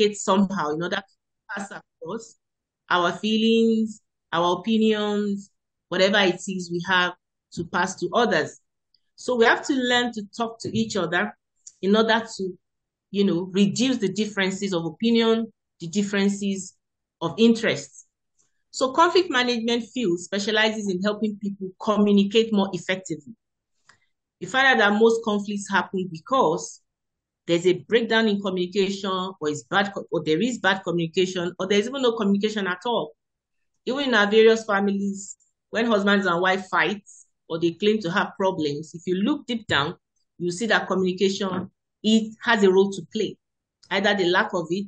communicate somehow in order to pass across our feelings, our opinions, whatever it is we have to pass to others. So we have to learn to talk to each other in order to, you know, reduce the differences of opinion, the differences of interests. So conflict management field specializes in helping people communicate more effectively. You find out that most conflicts happen because there's a breakdown in communication, or there is bad communication, or there's even no communication at all. Even in our various families, when husbands and wife fight, or they claim to have problems, if you look deep down, you see that communication, it has a role to play. Either the lack of it,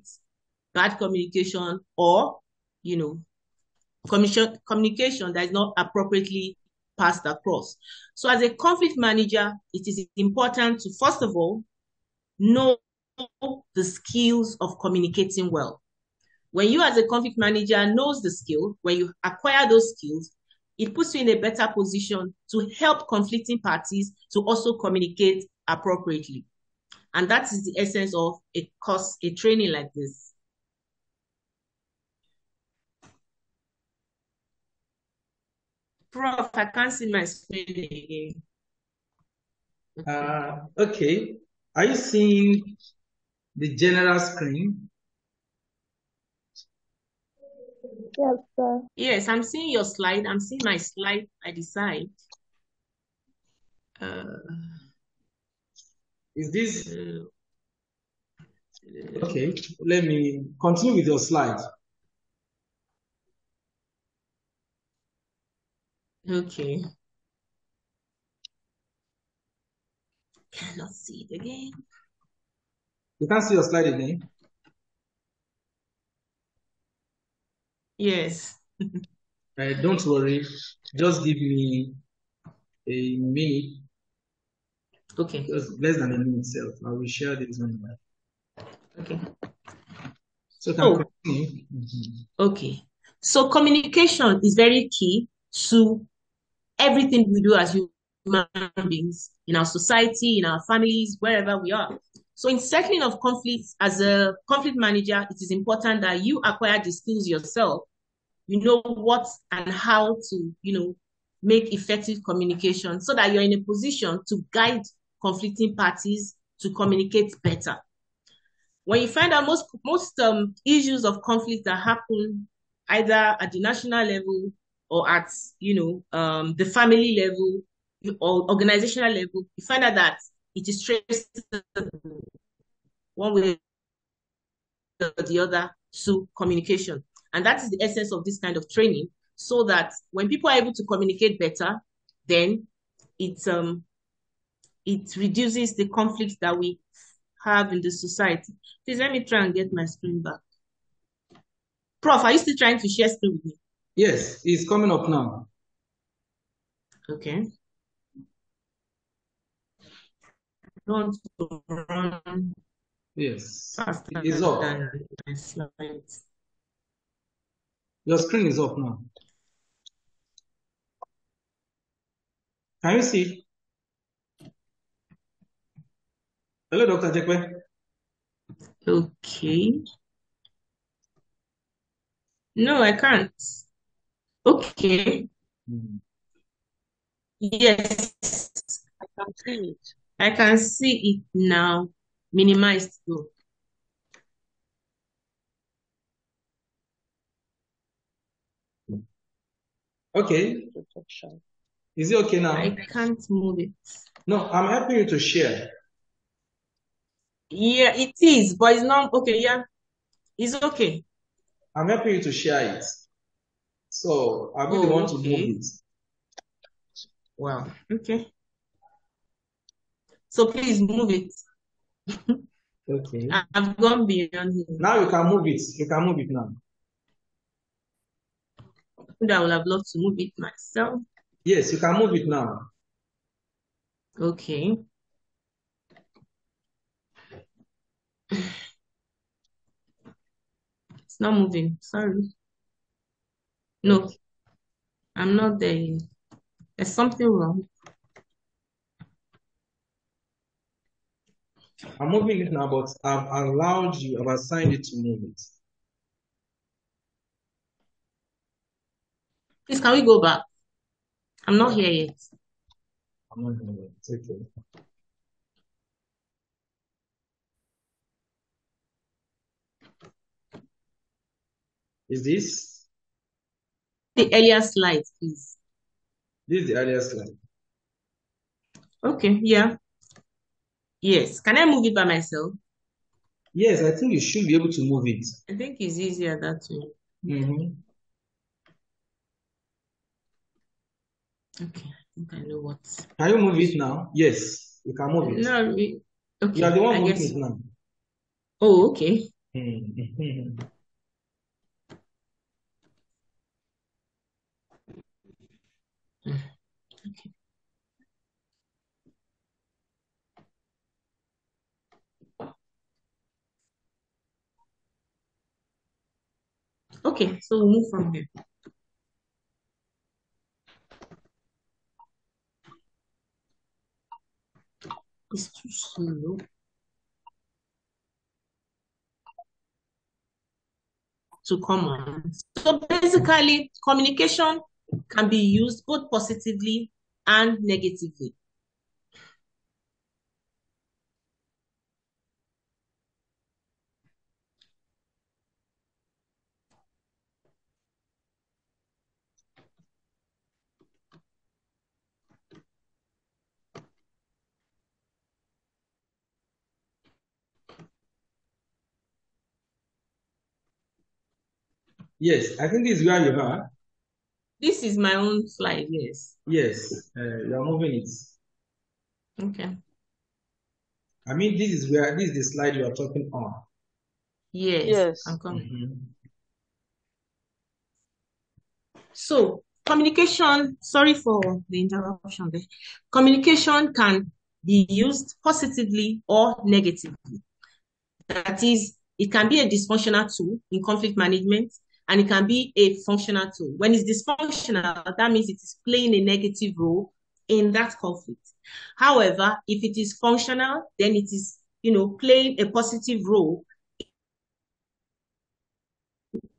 bad communication, or, you know, communication that is not appropriately passed across. So as a conflict manager, it is important to, first of all, know the skills of communicating well. When you as a conflict manager knows the skill, when you acquire those skills, it puts you in a better position to help conflicting parties to also communicate appropriately. And that is the essence of a course, a training like this. Prof, I can't see my screen again. Okay. Are you seeing the general screen? Yes, sir. Yes, I'm seeing your slide. I'm seeing my slide by the side. Is this? Okay, let me continue with your slide. Okay. Cannot see it again. You can't see your slide again? Yes. Don't worry. Just give me a minute. Okay. Just less than a minute itself. I will share this one. Okay. So can I continue? Okay. So communication is very key to everything we do as human beings, in our society, in our families, wherever we are. So in settling of conflicts, as a conflict manager, it is important that you acquire the skills yourself. You know what and how to, you know, make effective communication so that you're in a position to guide conflicting parties to communicate better. When you find out most issues of conflict that happen either at the national level or at, you know, the family level or organizational level, you find out that it is traceable one way or the other to communication. And that is the essence of this kind of training, so that when people are able to communicate better, then it reduces the conflicts that we have in the society. Please let me try and get my screen back. Prof, are you still trying to share screen with me? Yes, it's coming up now. Okay. Don't run. Yes, it's up. Your screen is up now. Can you see? Hello, Dr. Jekwe. Okay. No, I can't. Okay. Yes, I can see it. I can see it now. Minimized though. Okay. Is it okay now? I can't move it. No, I'm helping you to share. Yeah, it is, but it's not okay. Yeah, it's okay. I'm helping you to share it. So I really want to move it. Wow. Okay. So please move it. Okay. I've gone beyond here. Now you can move it. You can move it now. I would have loved to move it myself. Yes, you can move it now. Okay. It's not moving. Sorry. No, I'm not there yet. There's something wrong. I'm moving it now, but I've allowed you, I've assigned it to move it. Please, can we go back? I'm not here yet. I'm not going to. It's okay. Is this the earlier slide, please? This is the earlier slide. Okay, yeah. Yes. Can I move it by myself? Yes, I think you should be able to move it. I think it's easier that way. Okay, I think I know what. Can you move it now? Yes, you can move it. No, okay. You are the one moving it now. Oh, okay. Okay. Okay, so we'll move from here. It's too slow. To come on. So basically, communication can be used both positively and negatively. Yes, I think this is where you are. This is my own slide, yes. Yes, you are moving it. Okay. I mean, this is the slide you are talking on. Yes, yes. I'm coming. So, communication, sorry for the interruption there. Communication can be used positively or negatively. That is, it can be a dysfunctional tool in conflict management, and it can be a functional tool. When it's dysfunctional, that means it is playing a negative role in that conflict. However, if it is functional, then it is, you know, playing a positive role.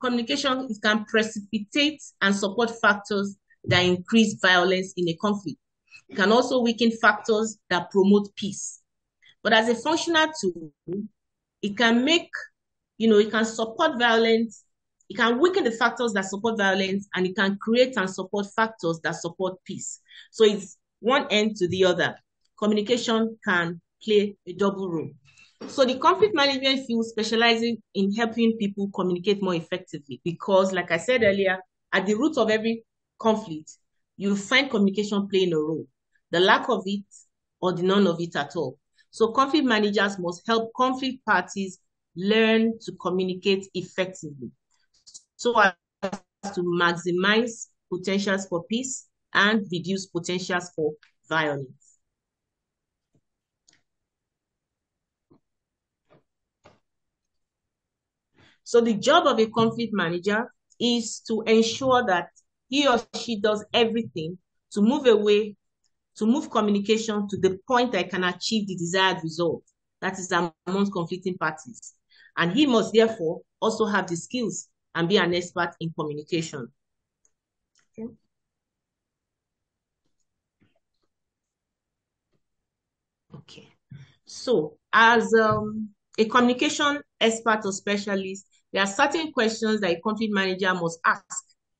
Communication, it can precipitate and support factors that increase violence in a conflict. It can also weaken factors that promote peace. But as a functional tool, it can make, you know, it can support violence. It can weaken the factors that support violence, and it can create and support factors that support peace. So it's one end to the other. Communication can play a double role. So the conflict management field specializes in helping people communicate more effectively because, like I said earlier, at the root of every conflict, you'll find communication playing a role, the lack of it or the none of it at all. So conflict managers must help conflict parties learn to communicate effectively, so as to maximize potentials for peace and reduce potentials for violence. So the job of a conflict manager is to ensure that he or she does everything to move communication to the point that it can achieve the desired result, that is among conflicting parties. And he must therefore also have the skills and be an expert in communication. Okay. Okay. So, as a communication expert or specialist, there are certain questions that a conflict manager must ask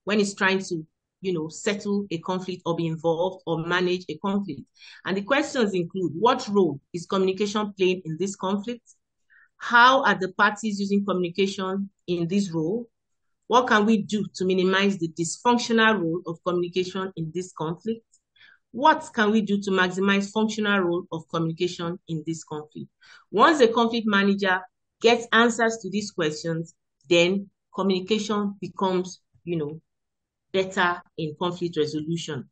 when he's trying to, you know, settle a conflict or be involved or manage a conflict. And the questions include: what role is communication playing in this conflict? How are the parties using communication in this role? What can we do to minimize the dysfunctional role of communication in this conflict? What can we do to maximize functional role of communication in this conflict? Once a conflict manager gets answers to these questions, then communication becomes, you know, better in conflict resolution.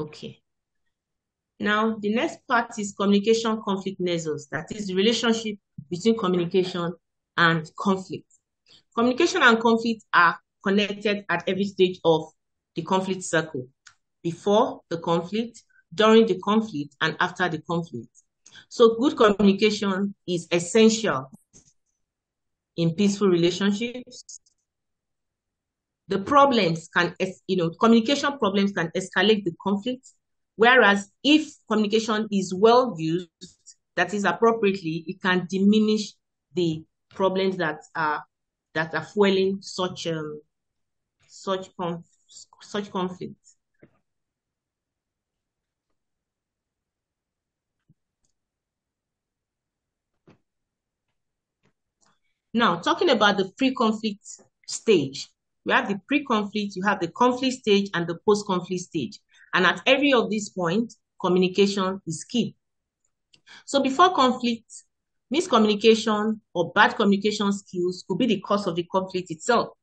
Okay. Now, the next part is communication conflict nexus, that is the relationship between communication and conflict. Communication and conflict are connected at every stage of the conflict circle: before the conflict, during the conflict, and after the conflict. So good communication is essential in peaceful relationships. The problems can, communication problems can escalate the conflict, whereas if communication is well used, that is appropriately, it can diminish the problems that are fueling such conflict. Now, talking about the pre-conflict stage, we have the pre-conflict, you have the conflict stage, and the post-conflict stage. And at every of these points, communication is key. So before conflict, miscommunication or bad communication skills could be the cause of the conflict itself.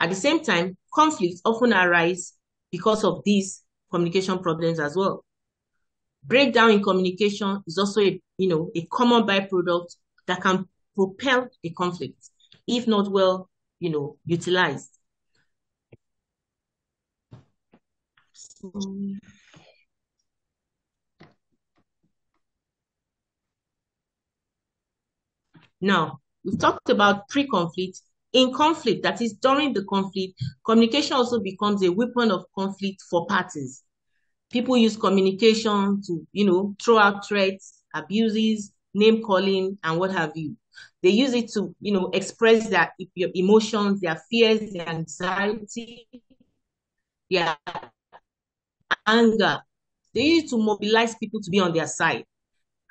At the same time, conflicts often arise because of these communication problems as well. Breakdown in communication is also a common byproduct that can propel a conflict if not well utilized. Now, we've talked about pre-conflict. In conflict, that is during the conflict, communication also becomes a weapon of conflict for parties. People use communication to, throw out threats, abuses, name calling, and what have you. They use it to, express their emotions, their fears, their anxiety, their anger. They use it to mobilize people to be on their side.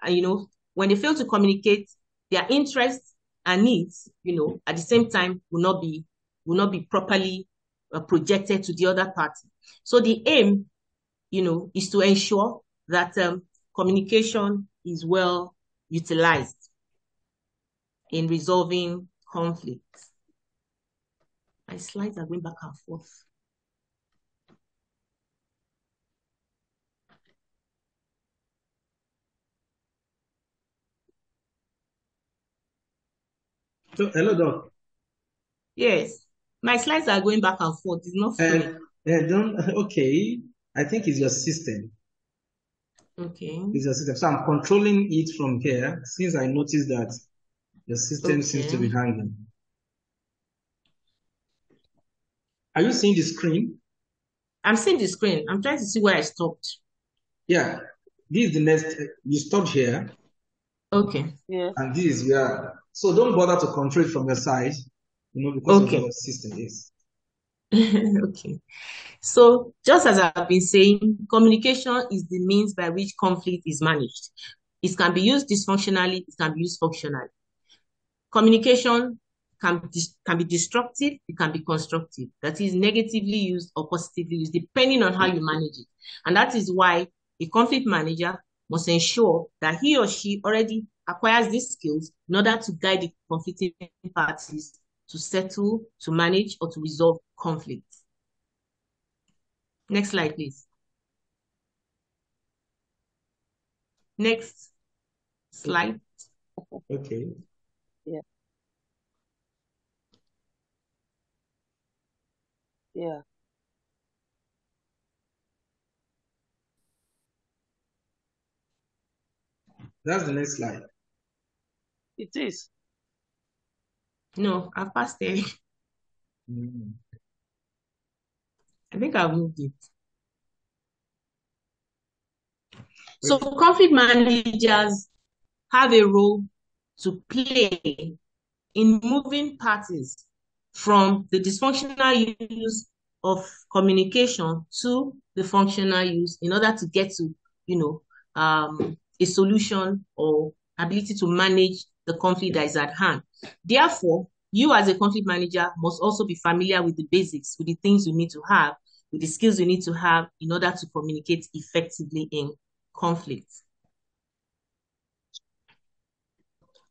And, when they fail to communicate, their interests and needs, at the same time will not be properly projected to the other party. So the aim, is to ensure that communication is well utilized in resolving conflicts. My slides are going back and forth. So, hello, Doc. Yes, my slides are going back and forth. It's not fair. Okay, I think it's your system. Okay. It's your system. So I'm controlling it from here since I noticed that the system seems to be hanging. Are you seeing the screen? I'm seeing the screen. I'm trying to see where I stopped. Yeah, this is the next. You stopped here. Okay. Yeah. And this is where. So don't bother to control it from your side, because of your system is. Okay. So just as I've been saying, communication is the means by which conflict is managed. It can be used dysfunctionally. It can be used functionally. Communication can be destructive. It can be constructive. That is negatively used or positively used, depending on how you manage it. And that is why a conflict manager must ensure that he or she already acquires these skills in order to guide the conflicting parties to settle, to manage, or to resolve conflicts. Next slide, please. Next slide. Okay. Yeah. Yeah. That's the next slide. It is. No, I've passed it. I think I've moved it. So conflict managers have a role to play in moving parties from the dysfunctional use of communication to the functional use in order to get to, a solution or ability to manage the conflict that is at hand. Therefore, you as a conflict manager must also be familiar with the basics, with the things you need to have, with the skills you need to have in order to communicate effectively in conflict.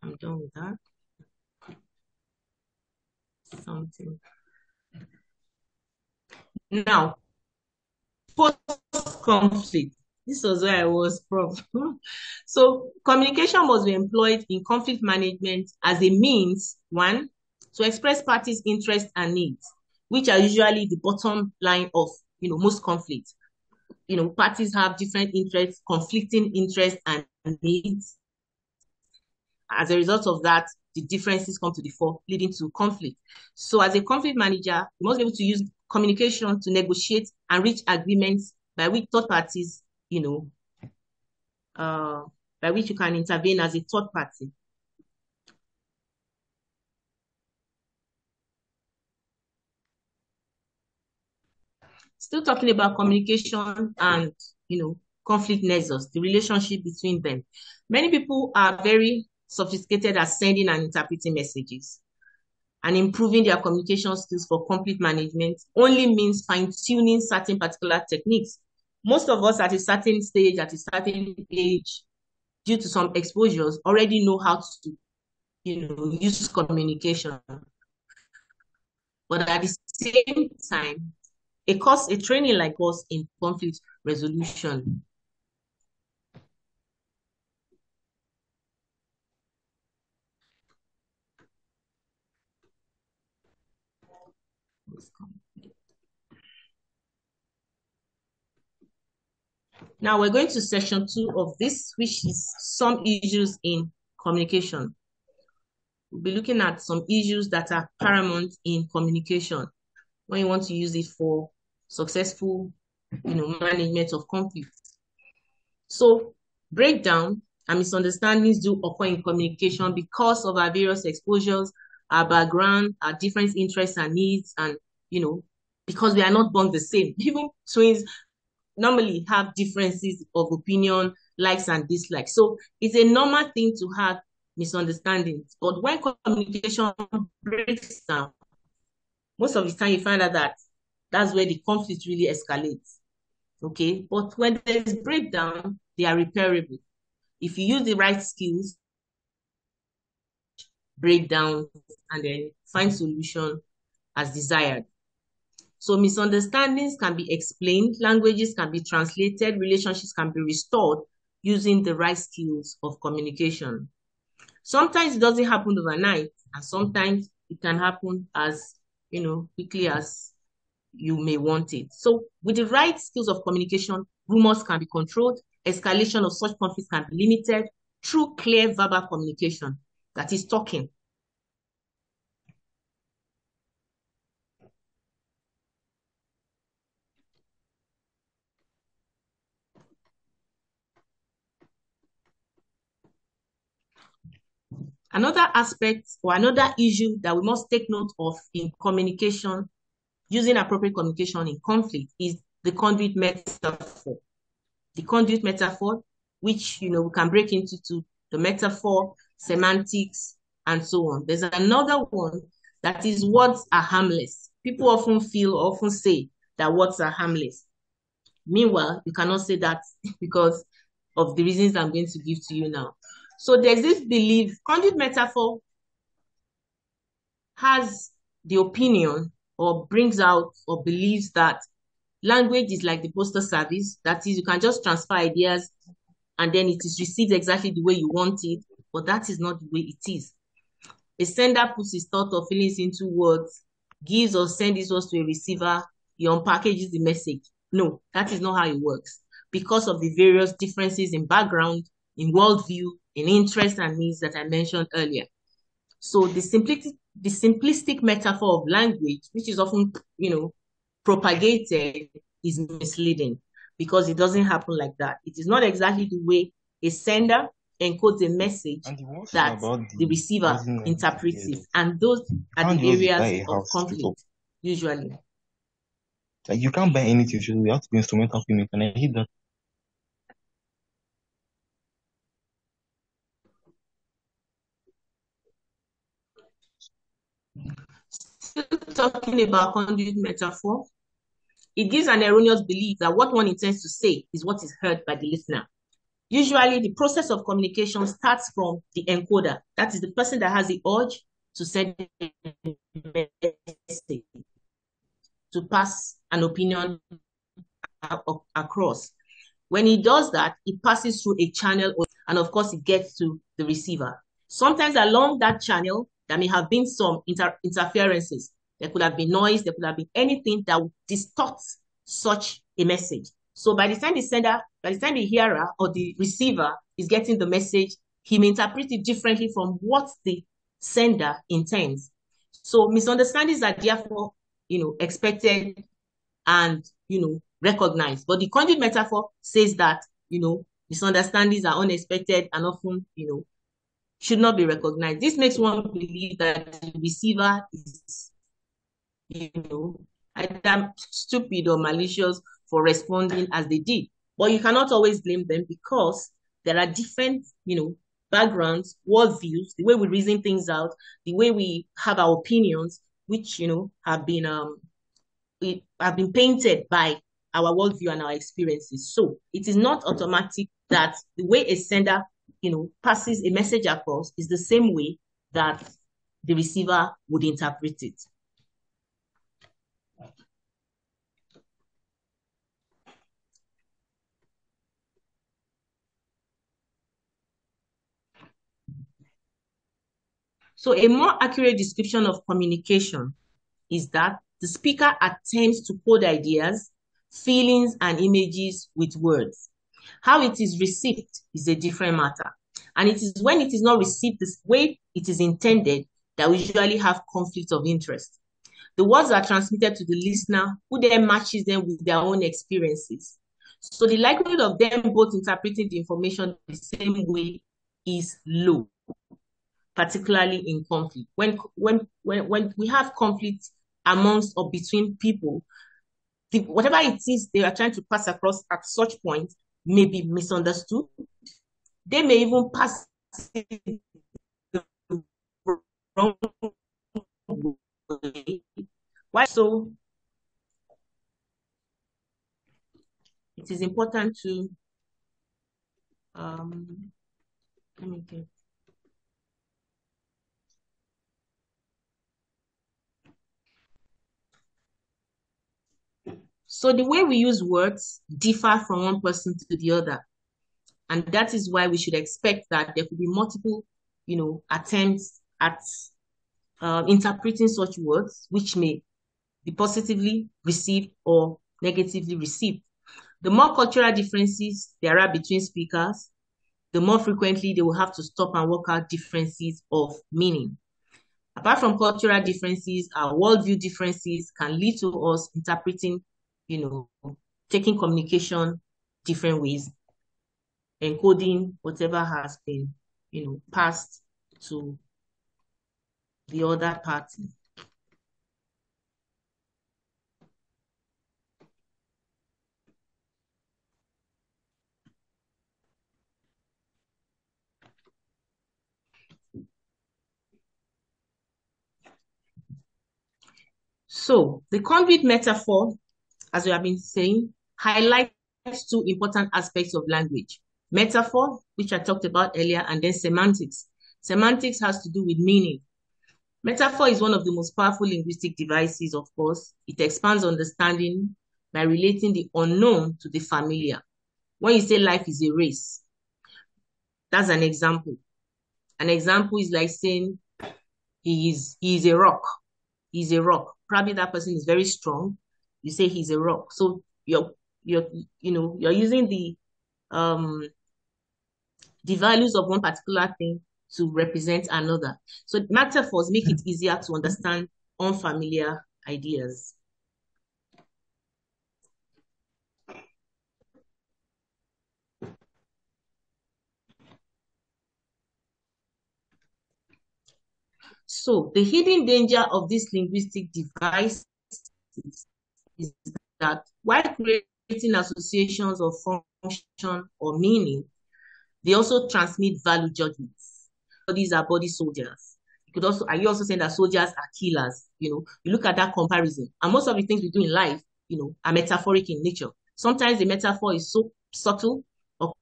I'm done with that. Something. Now, post-conflict. This was where I was from. So communication must be employed in conflict management as a means, one, to express parties' interests and needs, which are usually the bottom line of, most conflicts. Parties have different interests, conflicting interests and needs. As a result of that, the differences come to the fore, leading to conflict. So as a conflict manager, you must be able to use communication to negotiate and reach agreements by which third parties, by which you can intervene as a third party. Still talking about communication and, conflict nexus, the relationship between them. Many people are very sophisticated at sending and interpreting messages, and improving their communication skills for conflict management only means fine-tuning certain particular techniques. Most of us at a certain stage, at a certain age, due to some exposures, already know how to, use communication. But at the same time, a course, a training like us in conflict resolution. Now we're going to section 2 of this, which is some issues in communication. We'll be looking at some issues that are paramount in communication when you want to use it for successful, management of conflict. So breakdown and misunderstandings do occur in communication because of our various exposures, our background, our different interests and needs, and, because we are not born the same. Even twins normally have differences of opinion, likes and dislikes. So it's a normal thing to have misunderstandings. But when communication breaks down, most of the time you find out that that's where the conflict really escalates. Okay? But when there is breakdown, they are repairable. If you use the right skills, breakdowns, and then find solution as desired. So misunderstandings can be explained, languages can be translated, relationships can be restored using the right skills of communication. Sometimes it doesn't happen overnight, and sometimes it can happen as, quickly as you may want it. So with the right skills of communication, rumors can be controlled, escalation of such conflicts can be limited through clear verbal communication, that is talking. Another aspect or another issue that we must take note of in communication, using appropriate communication in conflict, is the conduit metaphor. The conduit metaphor, which, we can break into the metaphor, semantics, and so on. There's another one that is words are harmless. People often say that words are harmless. Meanwhile, you cannot say that because of the reasons I'm going to give to you now. So there's this belief, conduit metaphor has the opinion or brings out or believes that language is like the postal service. That is, you can just transfer ideas and then it is received exactly the way you want it, but that is not the way it is. A sender puts his thought or feelings into words, gives or sends his words to a receiver, he unpackages the message. No, that is not how it works because of the various differences in background, in worldview, in interest and needs that I mentioned earlier. So the simplistic metaphor of language, which is often, propagated, is misleading because it doesn't happen like that. It is not exactly the way a sender encodes a message that the receiver interprets it. And those are the areas of conflict, usually. Like you can't buy anything, you have to be instrumental in it, and I hate that. Still talking about conduit metaphor, it gives an erroneous belief that what one intends to say is what is heard by the listener. Usually, the process of communication starts from the encoder. That is the person that has the urge to send a message, to pass an opinion across. When it does that, it passes through a channel, and of course it gets to the receiver. Sometimes along that channel, there may have been some interferences. There could have been noise, there could have been anything that would distort such a message. So by the time the sender, by the time the hearer or the receiver is getting the message, he may interpret it differently from what the sender intends. So misunderstandings are therefore, expected and, recognized. But the conduit metaphor says that, misunderstandings are unexpected and often, should not be recognized. This makes one believe that the receiver is, either stupid or malicious for responding as they did. But you cannot always blame them because there are different, backgrounds, worldviews, the way we reason things out, the way we have our opinions, which, have been painted by our worldview and our experiences. So it is not automatic that the way a sender, passes a message across is the same way that the receiver would interpret it. So a more accurate description of communication is that the speaker attempts to code ideas, feelings, and images with words. How it is received is a different matter. And it is when it is not received the way it is intended that we usually have conflict of interest. The words are transmitted to the listener, who then matches them with their own experiences. So the likelihood of them both interpreting the information the same way is low, particularly in conflict. When we have conflict amongst or between people, whatever it is they are trying to pass across at such point may be misunderstood. They may even pass it the wrong way. Why? So it is important to let me get. So the way we use words differ from one person to the other. And that is why we should expect that there could be multiple, attempts at interpreting such words, which may be positively received or negatively received. The more cultural differences there are between speakers, the more frequently they will have to stop and work out differences of meaning. Apart from cultural differences, our worldview differences can lead to us interpreting taking communication different ways, encoding whatever has been, passed to the other party. So the conduit metaphor, as we have been saying, highlights two important aspects of language. Metaphor, which I talked about earlier, and then semantics. Semantics has to do with meaning. Metaphor is one of the most powerful linguistic devices, of course. It expands understanding by relating the unknown to the familiar. When you say life is a race, that's an example. An example is like saying he is a rock. He's a rock. Probably that person is very strong. You say he's a rock. So you're using the values of one particular thing to represent another. So metaphors make it easier to understand unfamiliar ideas. So the hidden danger of this linguistic device is that while creating associations of function or meaning, they also transmit value judgments. So these are body soldiers. You also saying that soldiers are killers? You look at that comparison, and most of the things we do in life, are metaphoric in nature. Sometimes the metaphor is so subtle or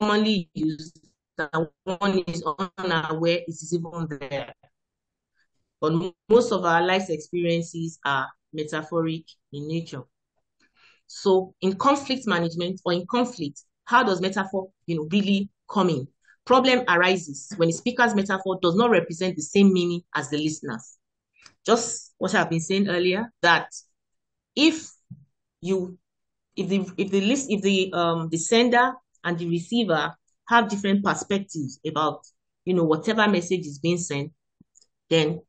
commonly used that one is unaware it is even there. But most of our life's experiences are metaphoric in nature. So in conflict management or in conflict, How does metaphor, really come in? Problem arises when the speaker's metaphor does not represent the same meaning as the listener's. Just what I've been saying earlier, that if the sender and the receiver have different perspectives about whatever message is being sent, then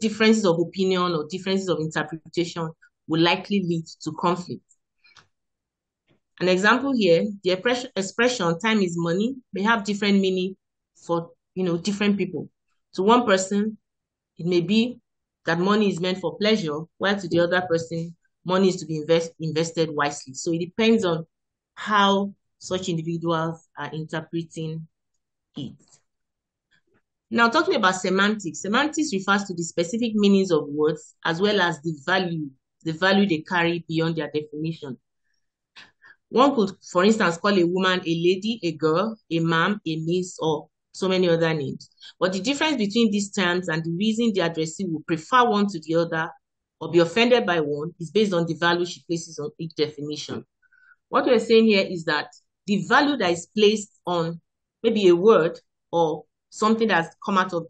differences of opinion or differences of interpretation will likely lead to conflict. An example here, the expression "time is money" may have different meaning for different people. To one person, it may be that money is meant for pleasure, while to the other person, money is to be invested wisely. So it depends on how such individuals are interpreting it. Now, talking about semantics. Semantics refers to the specific meanings of words as well as the value they carry beyond their definition. One could, for instance, call a woman a lady, a girl, a ma'am, a miss, or so many other names. But the difference between these terms and the reason the addressee will prefer one to the other or be offended by one is based on the value she places on each definition. What we're saying here is that the value that is placed on maybe a word or something that's come out of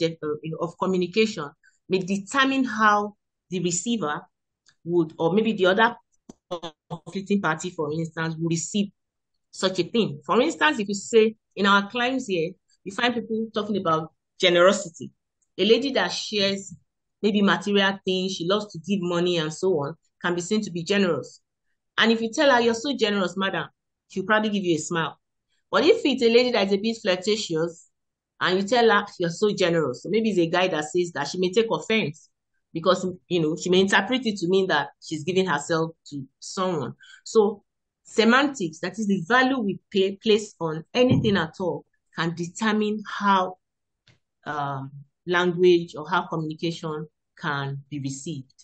communication may determine how the receiver would, or maybe the other conflicting party, for instance, will receive such a thing. For instance, if you say in our clients here, you find people talking about generosity. A lady that shares maybe material things, she loves to give money and so on, can be seen to be generous. And if you tell her, "You're so generous, madam," she'll probably give you a smile. But if it's a lady that is a bit flirtatious and you tell her, "You're so generous," so maybe it's a guy that says that, she may take offense, because she may interpret it to mean that she's giving herself to someone. So semantics, that is the value we place on anything at all, can determine how language or how communication can be received.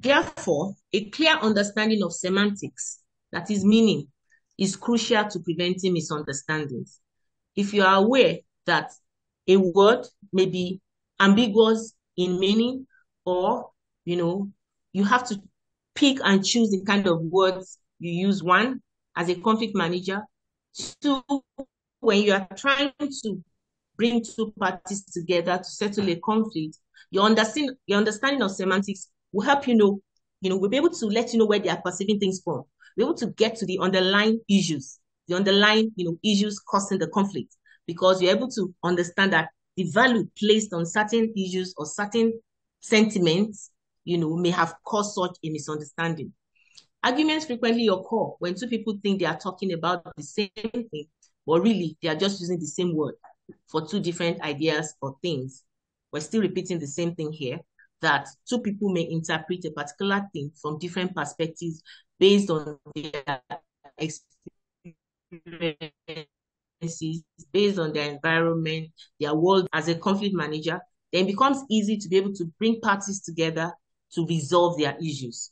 Therefore, a clear understanding of semantics, that is meaning, is crucial to preventing misunderstandings. If you are aware that a word may be ambiguous in meaning, or, you have to pick and choose the kind of words you use, one, as a conflict manager, two, when you are trying to bring two parties together to settle a conflict, your understanding of semantics will help you know, we'll be able to let you know where they are perceiving things from. We're able to get to the underlying, issues causing the conflict, because you're able to understand that the value placed on certain issues or certain sentiments, may have caused such a misunderstanding. Arguments frequently occur when two people think they are talking about the same thing, but really they are just using the same word for two different ideas or things. We're still repeating the same thing here, that two people may interpret a particular thing from different perspectives based on their experiences, based on their environment, their world. As a conflict manager, then it becomes easy to be able to bring parties together to resolve their issues.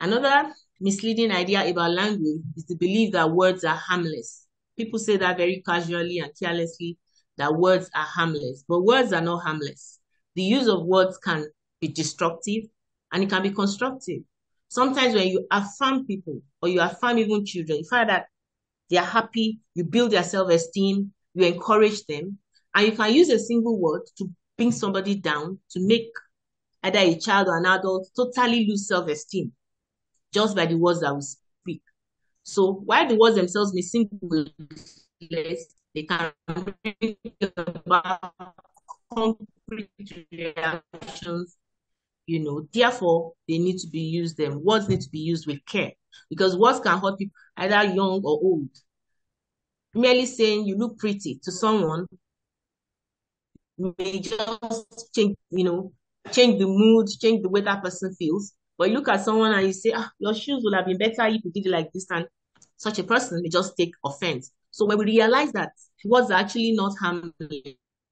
Another misleading idea about language is the belief that words are harmless. People say that very casually and carelessly, that words are harmless, but words are not harmless. The use of words can be destructive and it can be constructive. Sometimes when you affirm people or you affirm even children, you find that they are happy, you build their self-esteem, you encourage them, and you can use a single word to bring somebody down, to make either a child or an adult totally lose self-esteem just by the words that we speak. So while the words themselves may seem less, they can bring about concrete reactions, Therefore, they need to be used. Words need to be used with care, because words can hurt people, either young or old. Merely saying "you look pretty" to someone may just change the mood, change the way that person feels. But you look at someone and you say, "Ah, your shoes would have been better if you did it like this," and such a person may just take offense. So when we realize that what's actually not harming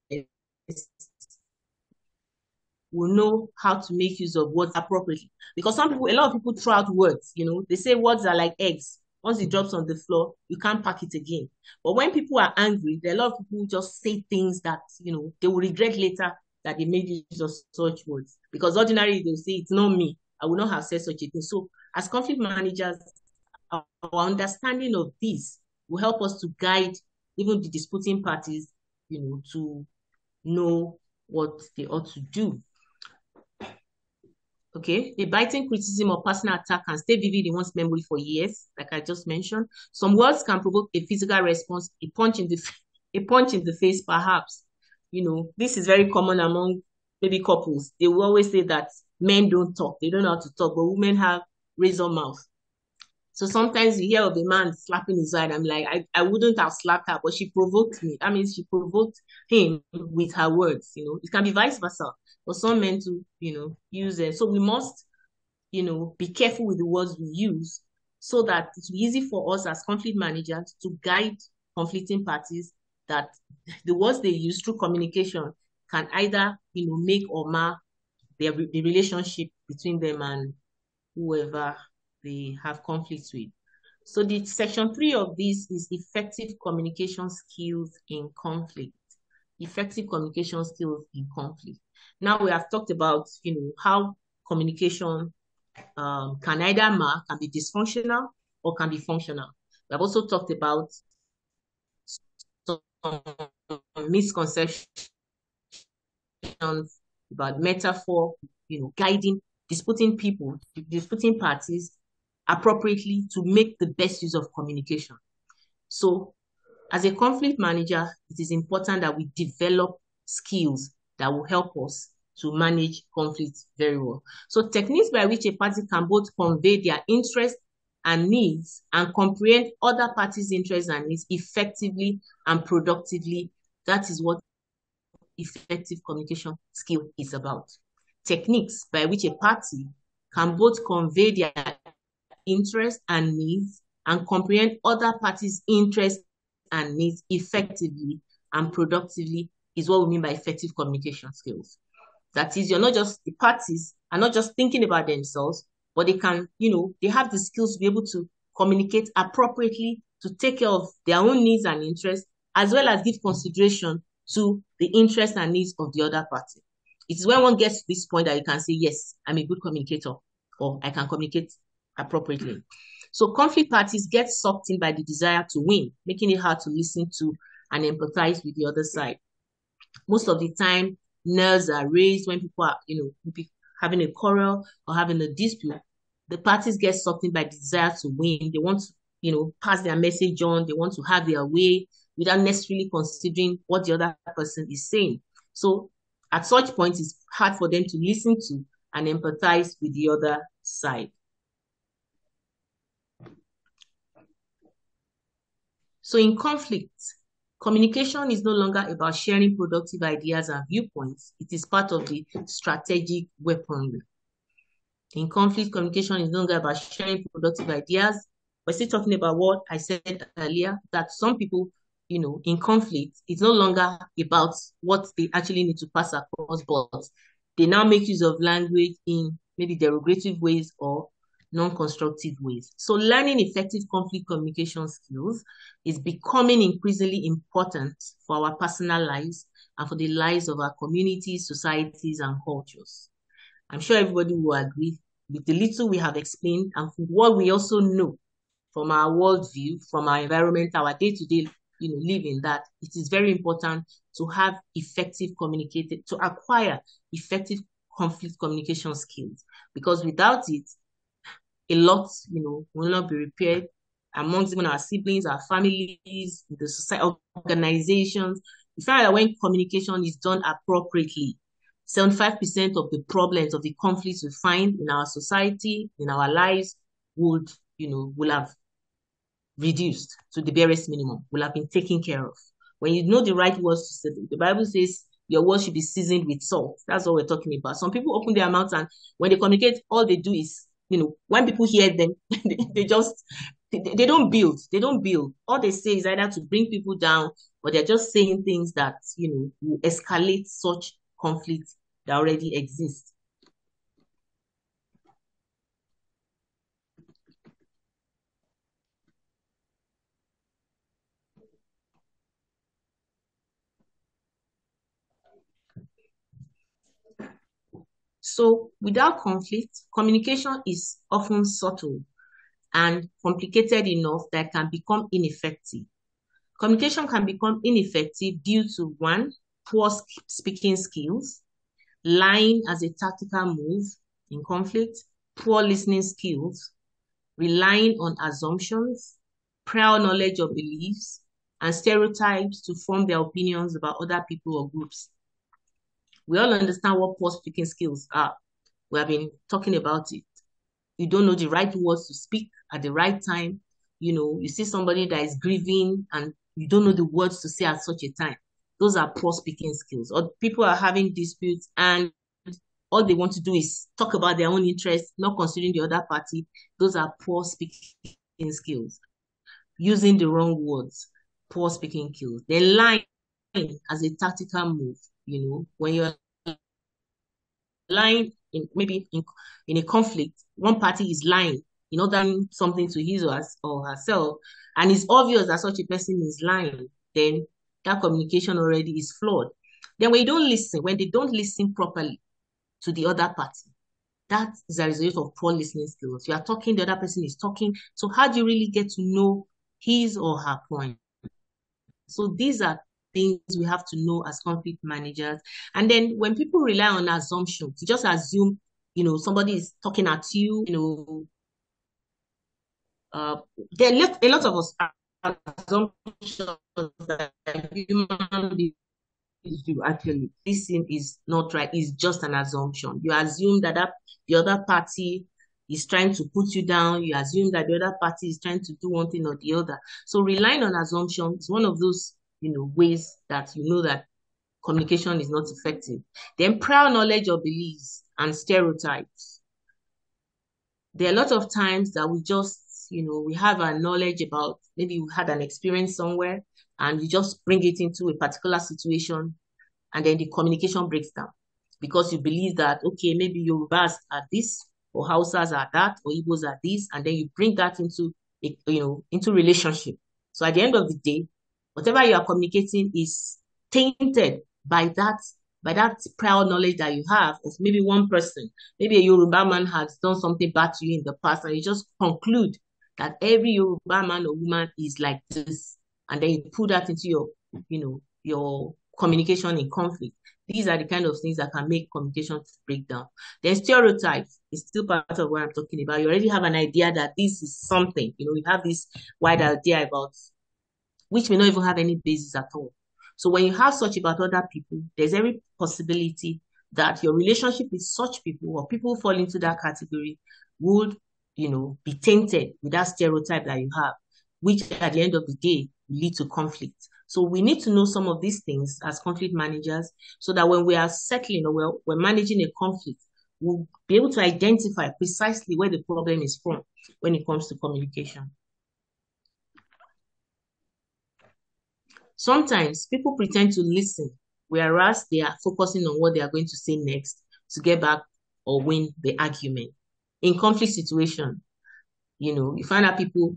us, we'll know how to make use of words appropriately. Because some people, a lot of people throw out words, you know, they say words are like eggs. Once it drops on the floor, you can't pack it again. But when people are angry, there are a lot of people who just say things that, you know, they will regret later that they made use of such words. Because ordinarily they'll say, it's not me. I would not have said such a thing. So as conflict managers, our understanding of this will help us to guide even the disputing parties, you know, to know what they ought to do. Okay, a biting criticism or personal attack can stay vivid in one's memory for years, like I just mentioned. Some words can provoke a physical response, a punch in the face, perhaps. You know, this is very common among maybe couples. They will always say that men don't talk, they don't know how to talk, but women have razor mouth. So sometimes you hear of a man slapping his side. I'm like, I wouldn't have slapped her, but she provoked me. That means she provoked him with her words, you know. It can be vice versa. But some men to, you know, use it. So we must, you know, be careful with the words we use so that it's easy for us as conflict managers to guide conflicting parties that the words they use through communication can either, you know, make or mar the relationship between them and whoever they have conflicts with. So the section 3 of this is effective communication skills in conflict. Effective communication skills in conflict. Now we have talked about, you know, how communication can either can be dysfunctional or can be functional. We have also talked about some misconceptions about metaphor, you know, guiding disputing people, disputing parties appropriately to make the best use of communication. So as a conflict manager, it is important that we develop skills that will help us to manage conflicts very well. So techniques by which a party can both convey their interests and needs and comprehend other parties' interests and needs effectively and productively, that is what effective communication skill is about. Techniques by which a party can both convey their interests and needs and comprehend other parties' interests and needs effectively and productively is what we mean by effective communication skills. That is, the parties are not just thinking about themselves, but they can, you know, they have the skills to be able to communicate appropriately to take care of their own needs and interests, as well as give consideration to the interests and needs of the other party. It is when one gets to this point that you can say, yes, I'm a good communicator, or I can communicate appropriately. So conflict parties get sucked in by the desire to win, making it hard to listen to and empathize with the other side. Most of the time, nerves are raised when people are, you know, having a quarrel or having a dispute. The parties get sucked in by the desire to win. They want to, you know, pass their message on. They want to have their way without necessarily considering what the other person is saying. So at such points, it's hard for them to listen to and empathize with the other side. So in conflict, communication is no longer about sharing productive ideas and viewpoints. It is part of the strategic weaponry. In conflict, communication is no longer about sharing productive ideas. We're still talking about what I said earlier, that some people, you know, in conflict, it's no longer about what they actually need to pass across, but they now make use of language in maybe derogatory ways or non-constructive ways. So learning effective conflict communication skills is becoming increasingly important for our personal lives and for the lives of our communities, societies, and cultures. I'm sure everybody will agree with the little we have explained and what we also know from our worldview, from our environment, our day-to-day, you know, living, that it is very important to have effective communicated, to acquire effective conflict communication skills, because without it, a lot, you know, will not be repaired amongst even our siblings, our families, the society, organizations. We find that when communication is done appropriately, 75% of the problems, of the conflicts we find in our society, in our lives, would, you know, will have reduced to the barest minimum, will have been taken care of. When you know the right words to say, the Bible says, your words should be seasoned with salt. That's what we're talking about. Some people open their mouths and when they communicate, all they do is, you know, when people hear them, they just They don't build. They don't build. All they say is either to bring people down, or they're just saying things that, will escalate such conflict that already exists. So without conflict, communication is often subtle and complicated enough that it can become ineffective. Communication can become ineffective due to, one, poor speaking skills, lying as a tactical move in conflict, poor listening skills, relying on assumptions, prior knowledge of beliefs, and stereotypes to form their opinions about other people or groups. We all understand what poor speaking skills are. We have been talking about it. You don't know the right words to speak at the right time. You see somebody that is grieving and you don't know the words to say at such a time. Those are poor speaking skills. Or people are having disputes and all they want to do is talk about their own interests, not considering the other party. Those are poor speaking skills. Using the wrong words, poor speaking skills. They're lying as a tactical move. When you're lying, maybe in a conflict, one party is lying, doing something to his or herself, and it's obvious that such a person is lying, then that communication already is flawed. Then when they don't listen properly to the other party, that is a result of poor listening skills. You are talking, the other person is talking, so how do you really get to know his or her point? So these are things we have to know as conflict managers. And then when people rely on assumptions, you just assume, somebody is talking at you, there are a lot of us assumptions that human beings do. Actually, this thing is not right. It's just an assumption. You assume that the other party is trying to put you down. You assume that the other party is trying to do one thing or the other. So relying on assumptions, one of those ways that that communication is not effective. Then prior knowledge of beliefs and stereotypes. There are a lot of times that we just, we have our knowledge about, maybe you had an experience somewhere and you just bring it into a particular situation, and then the communication breaks down because you believe that, okay, maybe Yorubas are this, or Hausas are that, or Igbos are this, and then you bring that into relationship. So at the end of the day, whatever you are communicating is tainted by that prior knowledge that you have of maybe one person. Maybe a Yoruba man has done something bad to you in the past, and you just conclude that every Yoruba man or woman is like this, and then you put that into your communication in conflict. These are the kind of things that can make communication break down. Then stereotypes is still part of what I'm talking about. You already have an idea that this is something. You have this wide idea about, which may not even have any basis at all. So when you have such about other people, there's every possibility that your relationship with such people or people who fall into that category would, be tainted with that stereotype that you have, which at the end of the day lead to conflict. So we need to know some of these things as conflict managers, so that when we are settling or we're managing a conflict, we'll be able to identify precisely where the problem is from when it comes to communication. Sometimes people pretend to listen, whereas they are focusing on what they are going to say next to get back or win the argument. In conflict situation, you find out people,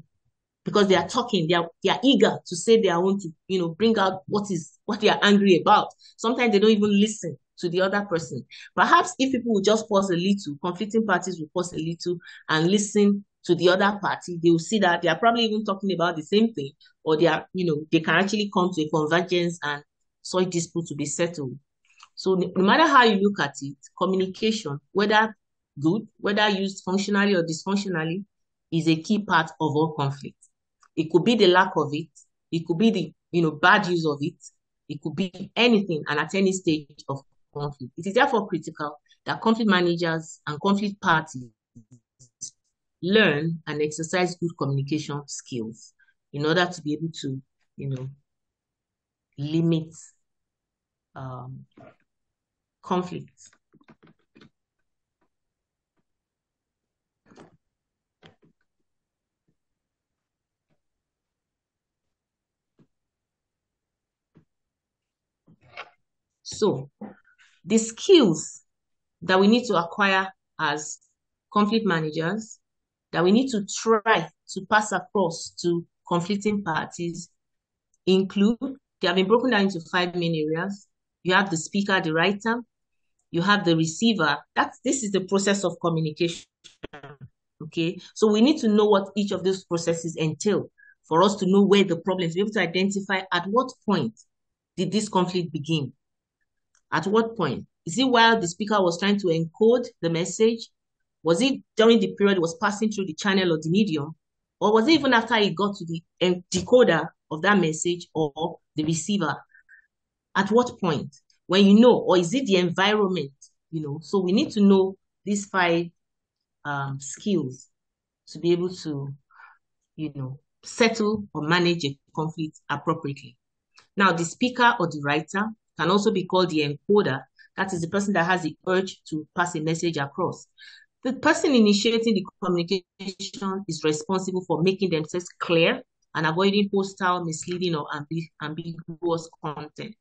because they are talking, they are eager to say they are want to, bring out what they are angry about. Sometimes they don't even listen to the other person. Perhaps if people would just pause a little, conflicting parties will pause a little and listen to the other party, they will see that they are probably even talking about the same thing, or they are, they can actually come to a convergence and such dispute to be settled. So no matter how you look at it, communication, whether good, whether used functionally or dysfunctionally, is a key part of all conflict. It could be the lack of it, it could be the bad use of it, it could be anything and at any stage of conflict. It is therefore critical that conflict managers and conflict parties learn and exercise good communication skills in order to be able to, limit conflicts. So the skills that we need to acquire as conflict managers, that we need to try to pass across to conflicting parties, include, they have been broken down into 5 main areas. You have the speaker, the writer, you have the receiver. This is the process of communication. Okay, so we need to know what each of those processes entail for us to know where the problems, be able to identify at what point did this conflict begin? At what point? Is it while the speaker was trying to encode the message? Was it during the period it was passing through the channel or the medium? Or was it even after it got to the decoder of that message or the receiver? At what point? When you know, or is it the environment? You know, so we need to know these 5 skills to be able to, you know, settle or manage a conflict appropriately. Now, the speaker or the writer can also be called the encoder. That is the person that has the urge to pass a message across. The person initiating the communication is responsible for making themselves clear and avoiding hostile, misleading, or ambiguous content.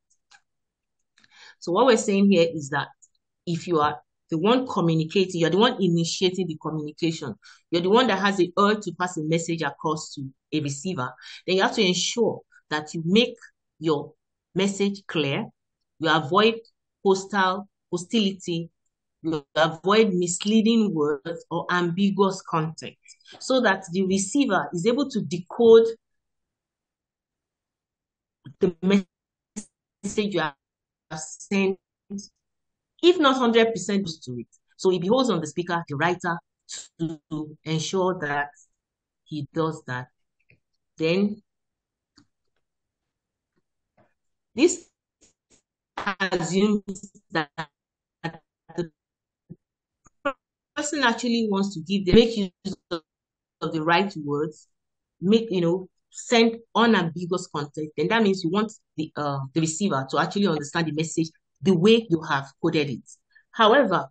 So what we're saying here is that if you are the one communicating, you're the one initiating the communication, you're the one that has the urge to pass a message across to a receiver, then you have to ensure that you make your message clear, you avoid hostility, you avoid misleading words or ambiguous content, so that the receiver is able to decode the message you have sent, if not 100% to it. So it beholds on the speaker, the writer, to ensure that he does that. Then this assumes that the person actually wants to give, make use of the right words, make, you know, send unambiguous content. Then that means you want the receiver to actually understand the message the way you have coded it. However,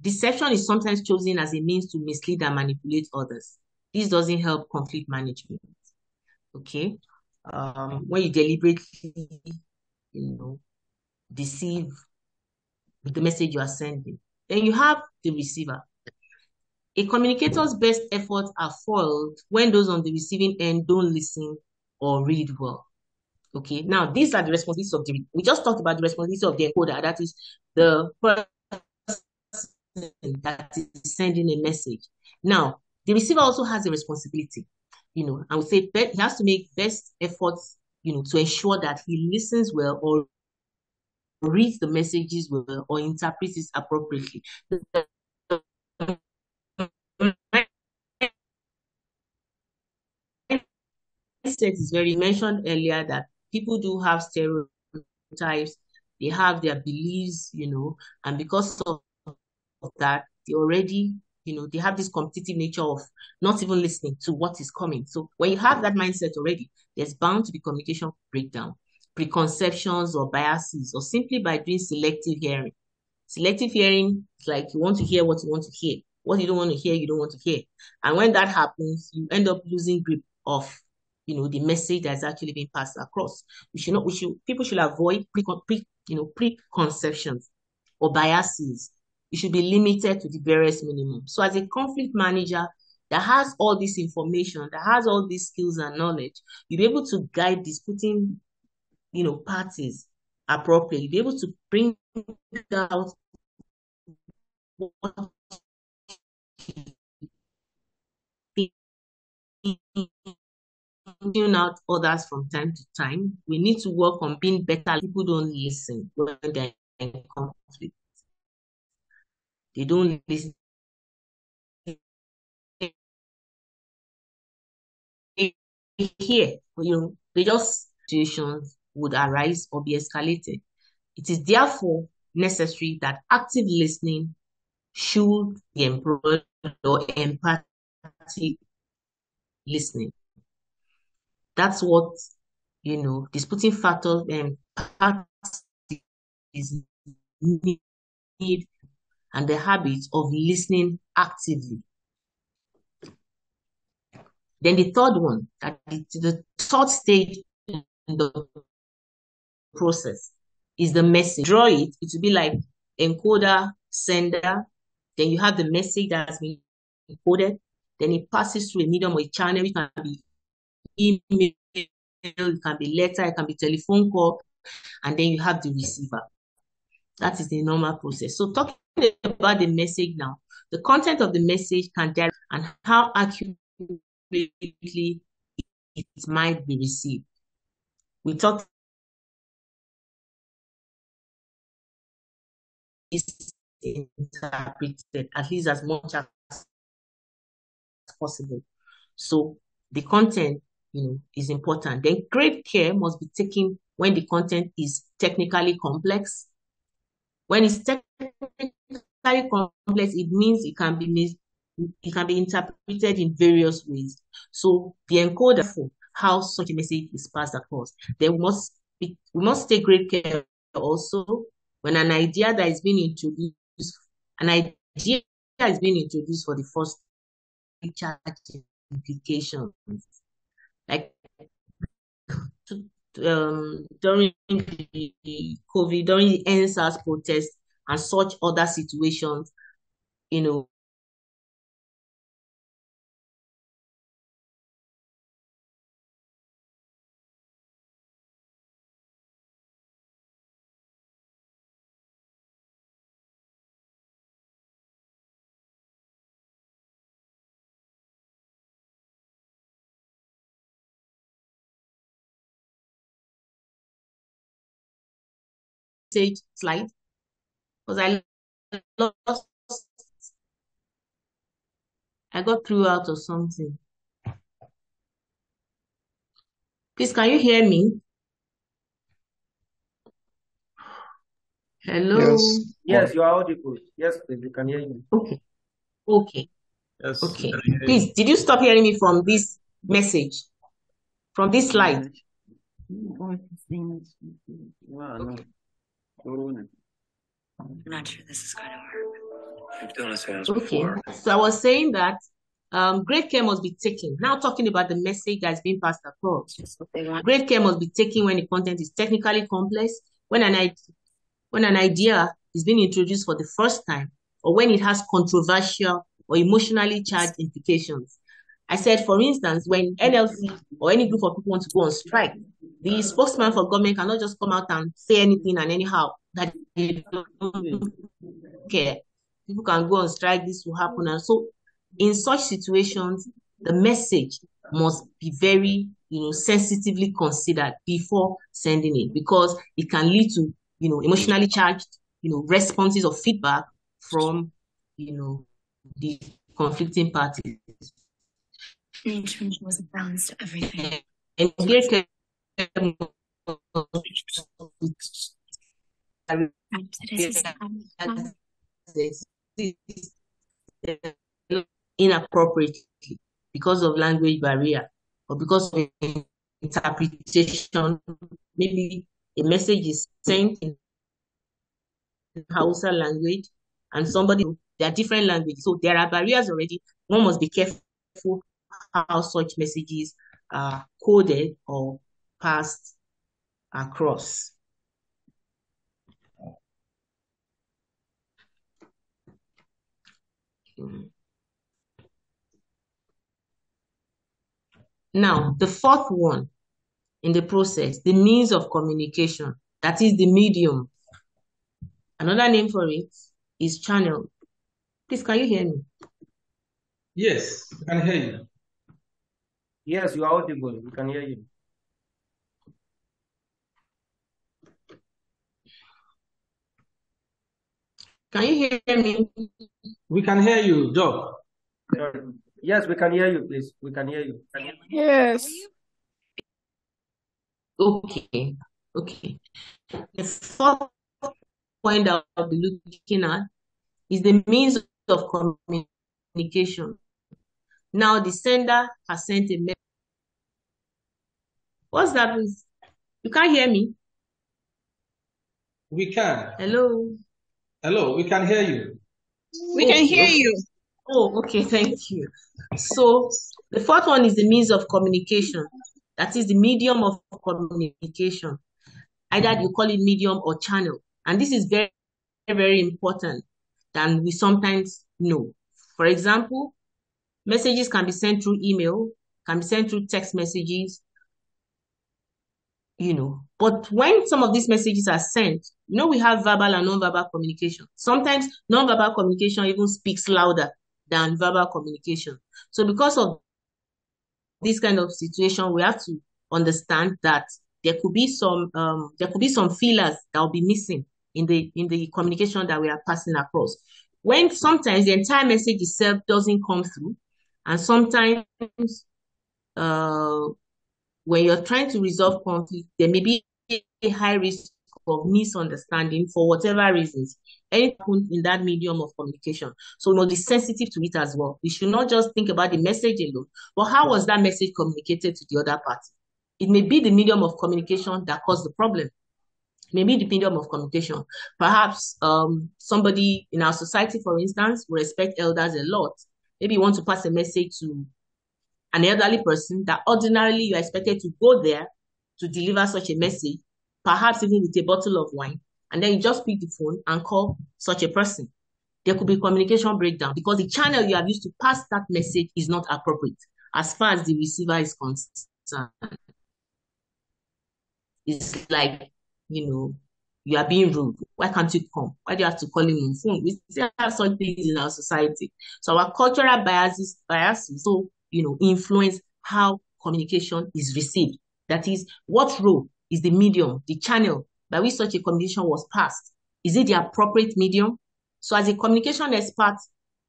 deception is sometimes chosen as a means to mislead and manipulate others. This doesn't help conflict management. Okay, when you deliberately, you know, deceive with the message you are sending. Then you have the receiver. A communicator's best efforts are foiled when those on the receiving end don't listen or read well. Okay, now these are the responsibilities of the, we just talked about the responsibility of the encoder, that is the person that is sending a message. Now, the receiver also has a responsibility, you know, I would say he has to make best efforts, you know, to ensure that he listens well or reads the messages well or interprets it appropriately. It's very mentioned earlier that people do have stereotypes, they have their beliefs, you know, and because of that, they already, you know, they have this competitive nature of not even listening to what is coming. So when you have that mindset already, there's bound to be communication breakdown, preconceptions or biases, or simply by doing selective hearing. Selective hearing is like you want to hear what you want to hear. What you don't want to hear, you don't want to hear. And when that happens, you end up losing grip of, you know, the message that's actually being passed across. We should not, people should avoid preconceptions or biases. You should be limited to the barest minimum. So as a conflict manager that has all this information, that has all these skills and knowledge, you'll be able to guide disputing, you know, parties appropriately, be able to bring out what others from time to time. We need to work on being better. People don't listen when they're in conflict. They don't listen. They hear, you know, they just situations would arise or be escalated. It is therefore necessary that active listening should be employed, or empathy listening. That's what, you know, disputing factors and parties need, and the habit of listening actively. Then the third one, that the third stage in the process is the message. Draw it, it will be like encoder, sender. Then you have the message that has been encoded. Then it passes through a medium or a channel. It can be email, it can be letter, it can be telephone call. And then you have the receiver. That is the normal process. So talking about the message now, the content of the message can direct and how accurately it might be received. We talked is interpreted at least as much as possible. So the content, you know, is important. Then great care must be taken when the content is technically complex. When it's technically complex, it means it can be interpreted in various ways. So the encoder for how such a message is passed across. We must take great care also when an idea that is being introduced, for the first charge implications. Like during the COVID, during the NSAS protest and such other situations, you know, slide, because I got through out of something. Please, can you hear me? Hello. Yes, you are audible. Yes, we can hear you. Okay. Yes, okay. Please, did you stop hearing me from this message? From this slide? Okay. I'm not sure this is going to work. I've done this before. Okay, so I was saying that great care must be taken. Now talking about the message that's being passed across. Great care must be taken when the content is technically complex, when an idea is being introduced for the first time, or when it has controversial or emotionally charged implications. I said, for instance, when NLC or any group of people want to go on strike, the spokesman for government cannot just come out and say anything and anyhow that they don't care. People can go on strike, this will happen. And so in such situations, the message must be very, you know, sensitively considered before sending it, because it can lead to, you know, emotionally charged, you know, responses or feedback from, you know, the conflicting parties. It was a balance to everything. And great inappropriately because of language barrier or because of interpretation. Maybe a message is sent in Hausa language and somebody, there are different languages, so there are barriers already. One must be careful how such messages are coded or passed across. Now, the fourth one in the process, the means of communication, that is the medium. Another name for it is channel. Please, can you hear me? Yes, I can hear you. Yes, you are audible. We can hear you. Can you hear me? We can hear you, Doc. Yes, we can hear you, please. We can hear you. Yes. Okay. Okay. The fourth point that I'll be looking at is the means of communication. Now the sender has sent a message. What's that, please? You can't hear me? We can. Hello. Hello, we can hear you. We can hear you. Oh, okay, thank you. So the fourth one is the means of communication. That is the medium of communication. Either you call it medium or channel. And this is very, very important than we sometimes know. For example, messages can be sent through email, can be sent through text messages, you know. But when some of these messages are sent, you know, we have verbal and non-verbal communication. Sometimes non-verbal communication even speaks louder than verbal communication. So because of this kind of situation, we have to understand that there could be some feelers that will be missing in the communication that we are passing across. When sometimes the entire message itself doesn't come through, and sometimes when you're trying to resolve conflict, there may be a high risk of misunderstanding for whatever reasons. Anything happens in that medium of communication. So we must be sensitive to it as well. We should not just think about the message alone, but how was that message communicated to the other party? It may be the medium of communication that caused the problem. Maybe the medium of communication. Perhaps somebody in our society, for instance, we respect elders a lot. Maybe you want to pass a message to an elderly person that ordinarily you are expected to go there to deliver such a message, perhaps even with a bottle of wine, and then you just pick the phone and call such a person. There could be communication breakdown because the channel you have used to pass that message is not appropriate as far as the receiver is concerned. It's like, you know, you are being rude. Why can't you come? Why do you have to call him on phone? We still have such things in our society. So our cultural biases so, you know, influence how communication is received. That is, what role is the medium, the channel by which such a communication was passed? Is it the appropriate medium? So as a communication expert,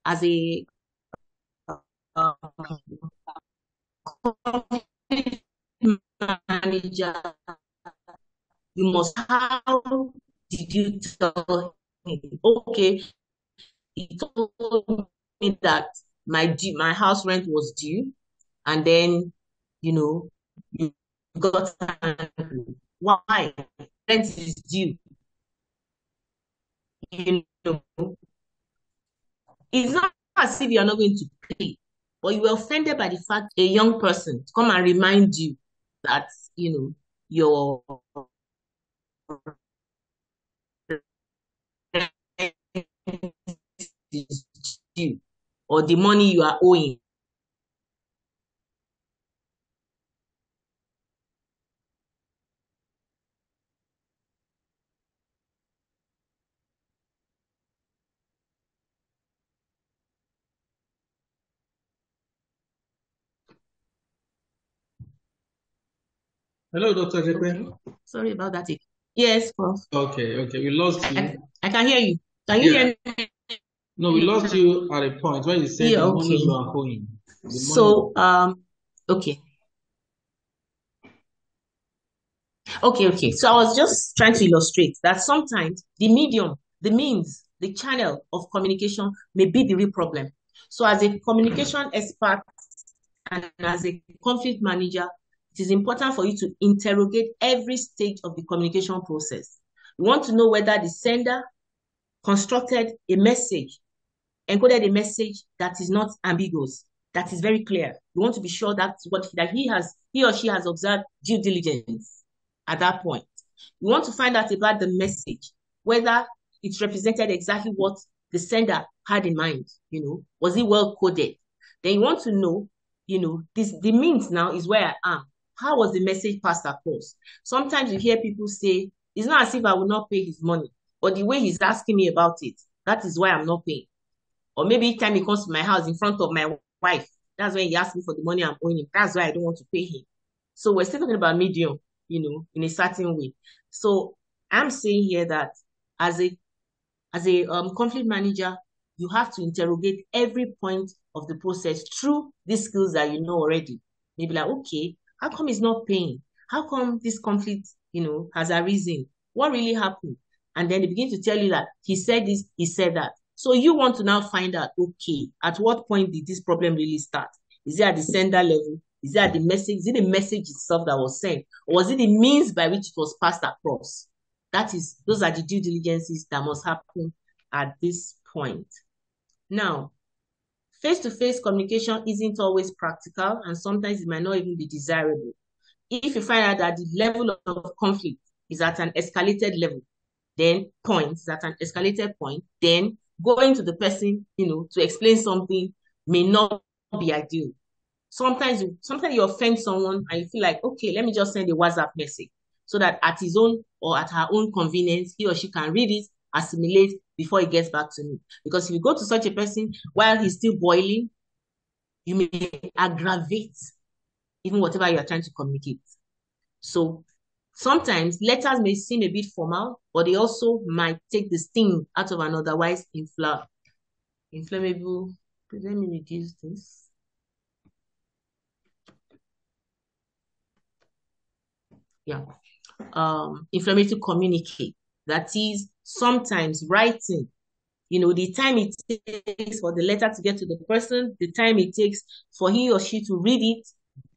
as a manager, you must, how did you tell him? Okay, he told me that my house rent was due, and then, you know, you got angry. Why? Rent is due. You know, it's not as if you are not going to pay, but you were offended by the fact a young person to come and remind you that, you know, your is due, or the money you are owing. Hello, Dr. Lepe. Sorry about that. Yes, Prof. Okay, we lost you. I can hear you. Can you hear me? No, we lost you at a point where you said the money you are owing. So, okay. So I was just trying to illustrate that sometimes the medium, the means, the channel of communication may be the real problem. So as a communication expert and as a conflict manager, it is important for you to interrogate every stage of the communication process. You want to know whether the sender constructed a message, encoded a message that is not ambiguous, that is very clear. You want to be sure that he or she has observed due diligence at that point. You want to find out about the message, whether it represented exactly what the sender had in mind. You know, was it well coded? Then you want to know, you know, the means now is where I am. How was the message passed across? Sometimes you hear people say, it's not as if I will not pay his money, but the way he's asking me about it, that is why I'm not paying. Or maybe each time he comes to my house in front of my wife, that's when he asks me for the money I'm owing him. That's why I don't want to pay him. So we're still talking about medium, you know, in a certain way. So I'm saying here that as a conflict manager, you have to interrogate every point of the process through these skills that you know already. Maybe like, okay, how come it's not paying? How come this conflict, you know, has arisen? What really happened? And then they begin to tell you that he said this, he said that. So you want to now find out, okay, at what point did this problem really start? Is it at the sender level? Is it at the message? Is it the message itself that was sent? Or was it the means by which it was passed across? That is, those are the due diligences that must happen at this point. Now, face-to-face communication isn't always practical, and sometimes it might not even be desirable. If you find out that the level of conflict is at an escalated level, then points at an escalated point, then going to the person, to explain something may not be ideal. Sometimes you offend someone and you feel like, okay, let me just send a WhatsApp message so that at his own or at her own convenience, he or she can read it, assimilate before it gets back to me. Because if you go to such a person while he's still boiling, you may aggravate even whatever you are trying to communicate. So sometimes letters may seem a bit formal, but they also might take the sting out of an otherwise inflammable. Let me reduce this. Inflammatory communique. That is, sometimes writing, the time it takes for the letter to get to the person, the time it takes for he or she to read it,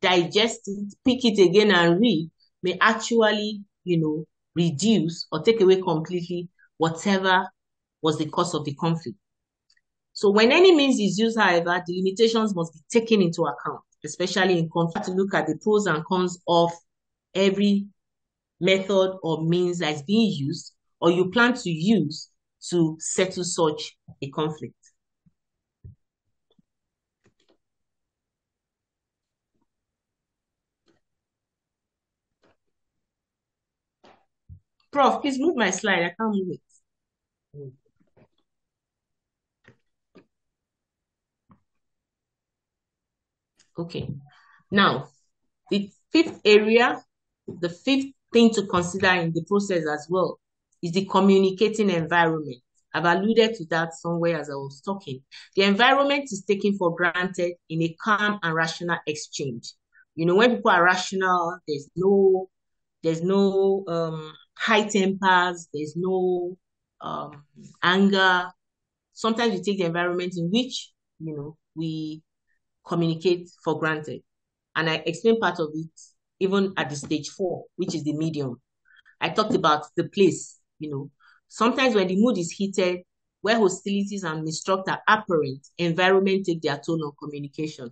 digest it, pick it again and read, may actually, reduce or take away completely whatever was the cause of the conflict. So when any means is used, however, the limitations must be taken into account, especially in conflict, to look at the pros and cons of every method or means that is being used or you plan to use to settle such a conflict. Prof, please move my slide. I can't move it. Okay. Now, the fifth area, the fifth thing to consider in the process as well is the communicating environment. I've alluded to that somewhere as I was talking. The environment is taken for granted in a calm and rational exchange. When people are rational, there's no high tempers, there's no anger. Sometimes we take the environment in which, we communicate for granted. And I explained part of it even at the stage 4, which is the medium. I talked about the place, Sometimes when the mood is heated, where hostilities and mistrust are apparent, environment take their toll on communication.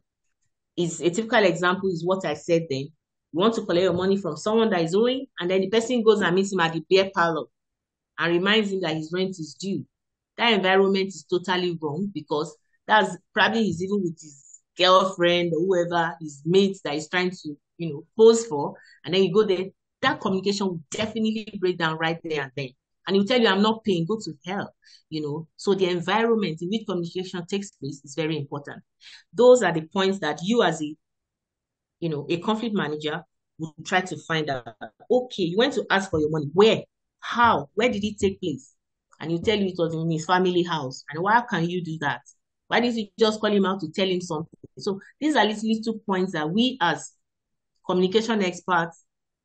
A typical example is what I said then. You want to collect your money from someone that is owing, and then the person goes and meets him at the beer parlor and reminds him that his rent is due. That environment is totally wrong because that's probably he's even with his girlfriend or whoever, his mates that he's trying to, pose for, and then you go there. That communication will definitely break down right there and then. And he'll tell you, I'm not paying, go to hell, So the environment in which communication takes place is very important. Those are the points that you as a conflict manager will try to find out. Okay, you went to ask for your money. Where? How? Where did it take place? And he'll tell you it was in his family house. And why can you do that? Why didn't you just call him out to tell him something? So these are literally 2 points that we as communication experts,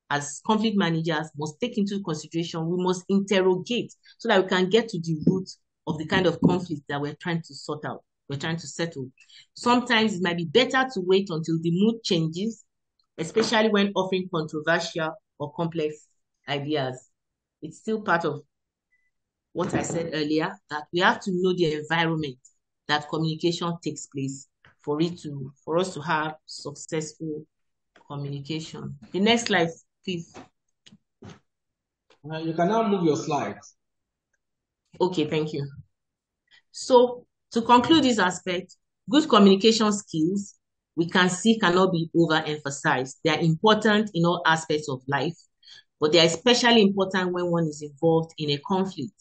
as conflict managers, must take into consideration. We must interrogate so that we can get to the root of the kind of conflict that we're trying to sort out, we're trying to settle. Sometimes it might be better to wait until the mood changes, especially when offering controversial or complex ideas. It's still part of what I said earlier, that we have to know the environment that communication takes place for us to have successful communication. The next slide, please. You can now move your slides. Okay, thank you. So to conclude this aspect, good communication skills, we can see, cannot be overemphasized. They are important in all aspects of life, but they are especially important when one is involved in a conflict.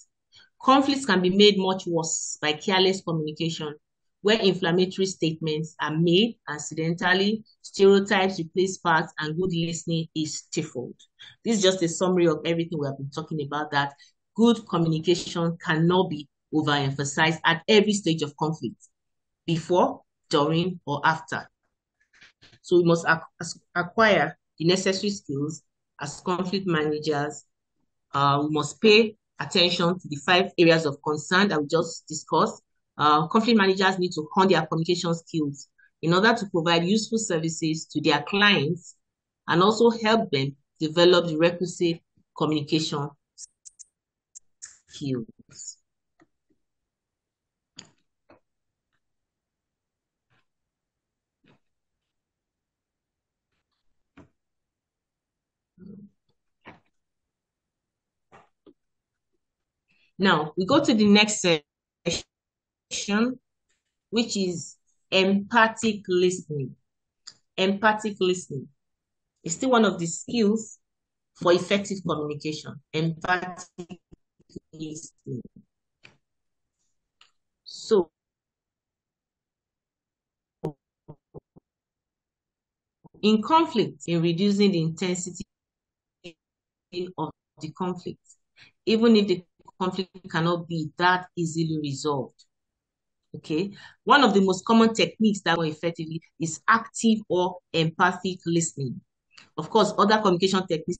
Conflicts can be made much worse by careless communication, where inflammatory statements are made accidentally, stereotypes replace facts, and good listening is stifled. This is just a summary of everything we have been talking about, that good communication cannot be overemphasized at every stage of conflict, before, during, or after. So we must acquire the necessary skills as conflict managers. We must pay attention to the 5 areas of concern that we just discussed. Conflict managers need to hone their communication skills in order to provide useful services to their clients and also help them develop the requisite communication skills. Now, we go to the next section, which is empathic listening. Empathic listening is still one of the skills for effective communication. Empathic listening. So, in conflict, in reducing the intensity of the conflict, even if the conflict cannot be that easily resolved. Okay, one of the most common techniques that work effectively is active or empathic listening. Of course, other communication techniques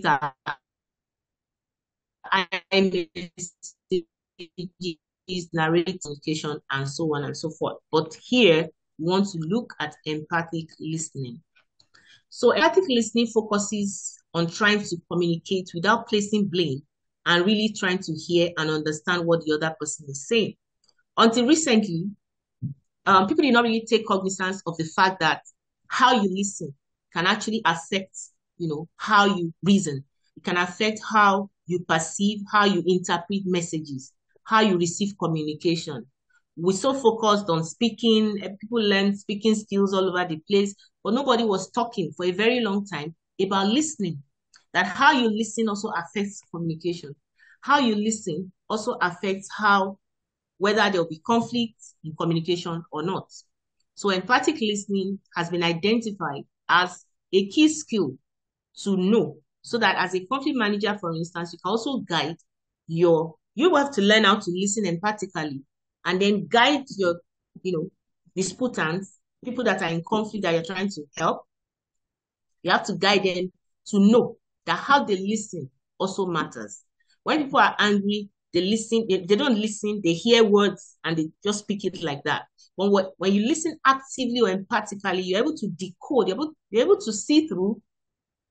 are narrative communication and so on and so forth. But here, we want to look at empathic listening. So empathic listening focuses on trying to communicate without placing blame and really trying to hear and understand what the other person is saying. Until recently, people did not really take cognizance of the fact that how you listen can actually affect, how you reason. It can affect how you perceive, how you interpret messages, how you receive communication. We're so focused on speaking, people learn speaking skills all over the place, but nobody was talking for a very long time about listening. That how you listen also affects communication. How you listen also affects whether there'll be conflict in communication or not. So empathic listening has been identified as a key skill to know, so that as a conflict manager, for instance, you can also guide you have to learn how to listen empathically and then guide your, disputants, people that are in conflict that you're trying to help. You have to guide them to know that how they listen also matters. When people are angry, they don't listen, they hear words and they just speak it like that. When you listen actively or empathically, you're able to decode, you're able to see through,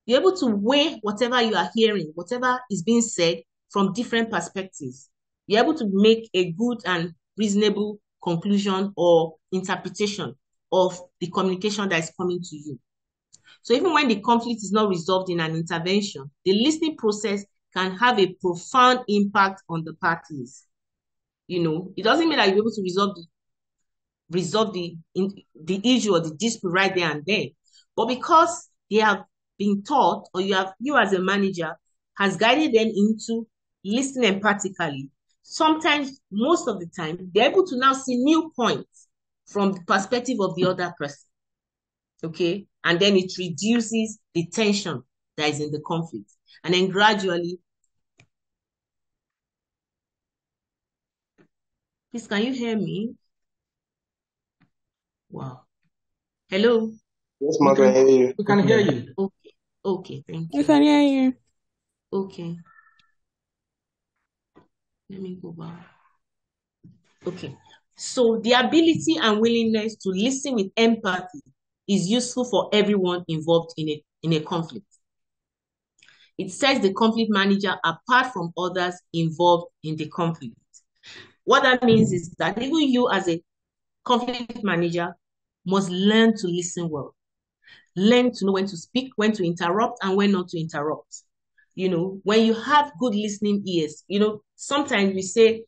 you're able to weigh whatever you are hearing, whatever is being said from different perspectives. You're able to make a good and reasonable conclusion or interpretation of the communication that is coming to you. So even when the conflict is not resolved in an intervention, the listening process can have a profound impact on the parties. It doesn't mean that you're able to resolve the issue or the dispute right there and then. But because they have been taught, or you as a manager has guided them into listening empathically, sometimes, most of the time, they're able to now see new points from the perspective of the other person. Okay? And then it reduces the tension that is in the conflict. And then gradually, please, can you hear me? Wow. Hello? Yes, ma'am, I hear you. We can hear you. Okay, thank you. We can hear you. Okay. Let me go back. Okay. So the ability and willingness to listen with empathy is useful for everyone involved in a conflict. It sets the conflict manager apart from others involved in the conflict. What that means is that even you as a conflict manager must learn to listen well. Learn to know when to speak, when to interrupt, and when not to interrupt. When you have good listening ears, sometimes we say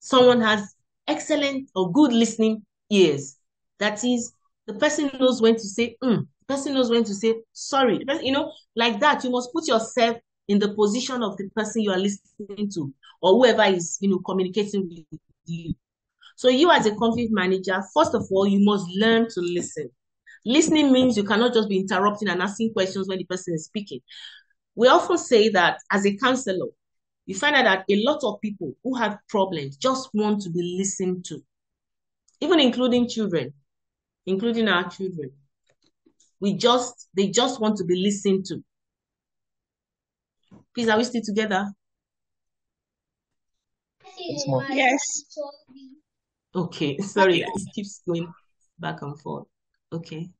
someone has excellent or good listening ears. That is, the person knows when to say, the person knows when to say, sorry. The person, like that, you must put yourself in the position of the person you are listening to or whoever is, communicating with you. So you as a conflict manager, first of all, you must learn to listen. Listening means you cannot just be interrupting and asking questions when the person is speaking. We often say that as a counselor, you find out that a lot of people who have problems just want to be listened to, even including children. Including our children, they just want to be listened to. Please, are we still together? Yes. Okay, sorry, it keeps going back and forth. Okay.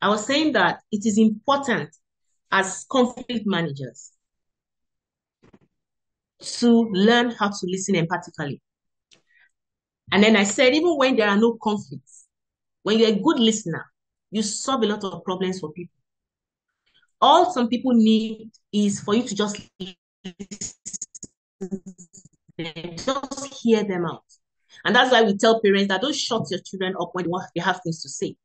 I was saying that it is important as conflict managers to learn how to listen empathically. And then I said, even when there are no conflicts, when you're a good listener, you solve a lot of problems for people. All some people need is for you to just listen, just hear them out. And that's why we tell parents that don't shut your children up when they have things to say.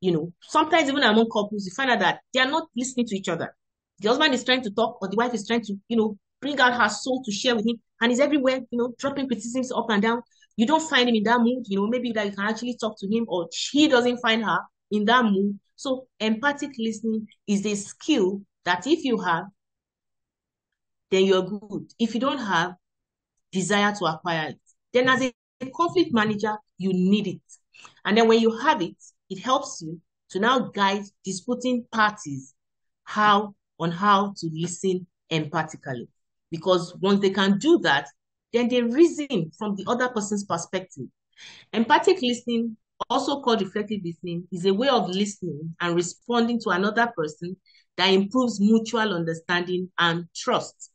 You know, sometimes even among couples, you find out that they are not listening to each other. The husband is trying to talk, or the wife is trying to, you know, bring out her soul to share with him, and he's everywhere, you know, dropping criticisms up and down. You don't find him in that mood, you know, maybe that you can actually talk to him, or she doesn't find her in that mood. So empathic listening is a skill that if you have, then you're good. If you don't have, desire to acquire it. Then as a conflict manager, you need it. And then when you have it, it helps you to now guide disputing parties on how to listen empathically. Because once they can do that, then they reason from the other person's perspective. Empathic listening, also called reflective listening, is a way of listening and responding to another person that improves mutual understanding and trust.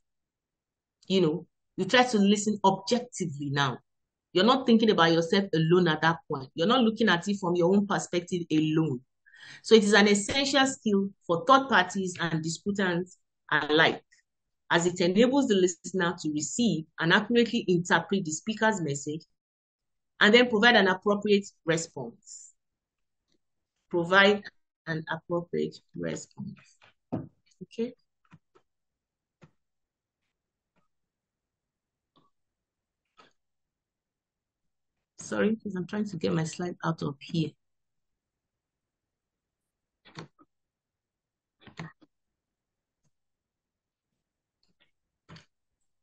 You know, you try to listen objectively now. You're not thinking about yourself alone at that point. You're not looking at it from your own perspective alone. So it is an essential skill for third parties and disputants alike, as it enables the listener to receive and accurately interpret the speaker's message and then provide an appropriate response. Provide an appropriate response. Okay. Sorry, because I'm trying to get my slide out of here.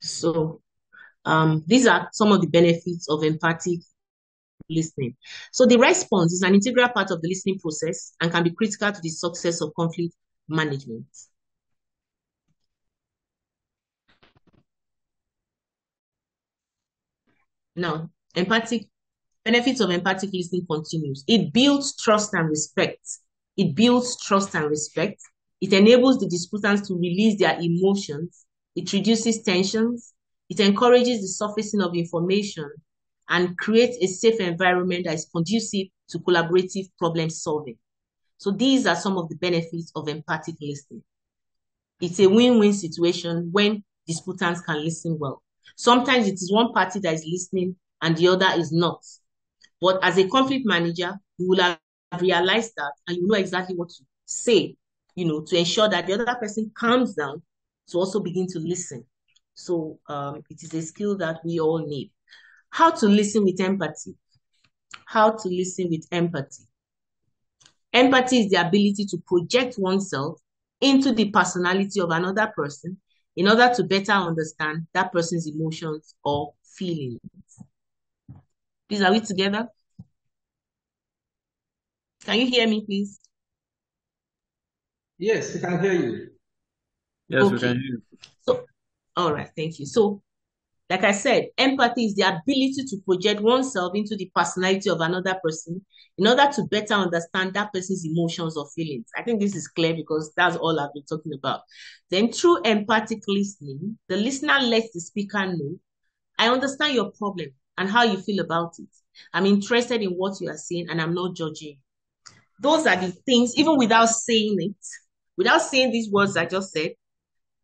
So these are some of the benefits of empathic listening. So the response is an integral part of the listening process and can be critical to the success of conflict management. Now, benefits of empathic listening continues. It builds trust and respect. It builds trust and respect. It enables the disputants to release their emotions. It reduces tensions. It encourages the surfacing of information and creates a safe environment that is conducive to collaborative problem solving. So these are some of the benefits of empathic listening. It's a win-win situation when disputants can listen well. Sometimes it is one party that is listening and the other is not. But as a conflict manager, you will have realized that and you know exactly what to say, you know, to ensure that the other person calms down to also begin to listen. So it is a skill that we all need. How to listen with empathy. How to listen with empathy. Empathy is the ability to project oneself into the personality of another person in order to better understand that person's emotions or feelings. Please, are we together? Can you hear me, please? Yes, I can hear you. Yes, okay. We can hear you. So, all right, thank you. So, like I said, empathy is the ability to project oneself into the personality of another person in order to better understand that person's emotions or feelings. I think this is clear because that's all I've been talking about. Then through empathic listening, the listener lets the speaker know, I understand your problem and how you feel about it. I'm interested in what you are saying and I'm not judging. Those are the things, even without saying it, without saying these words I just said,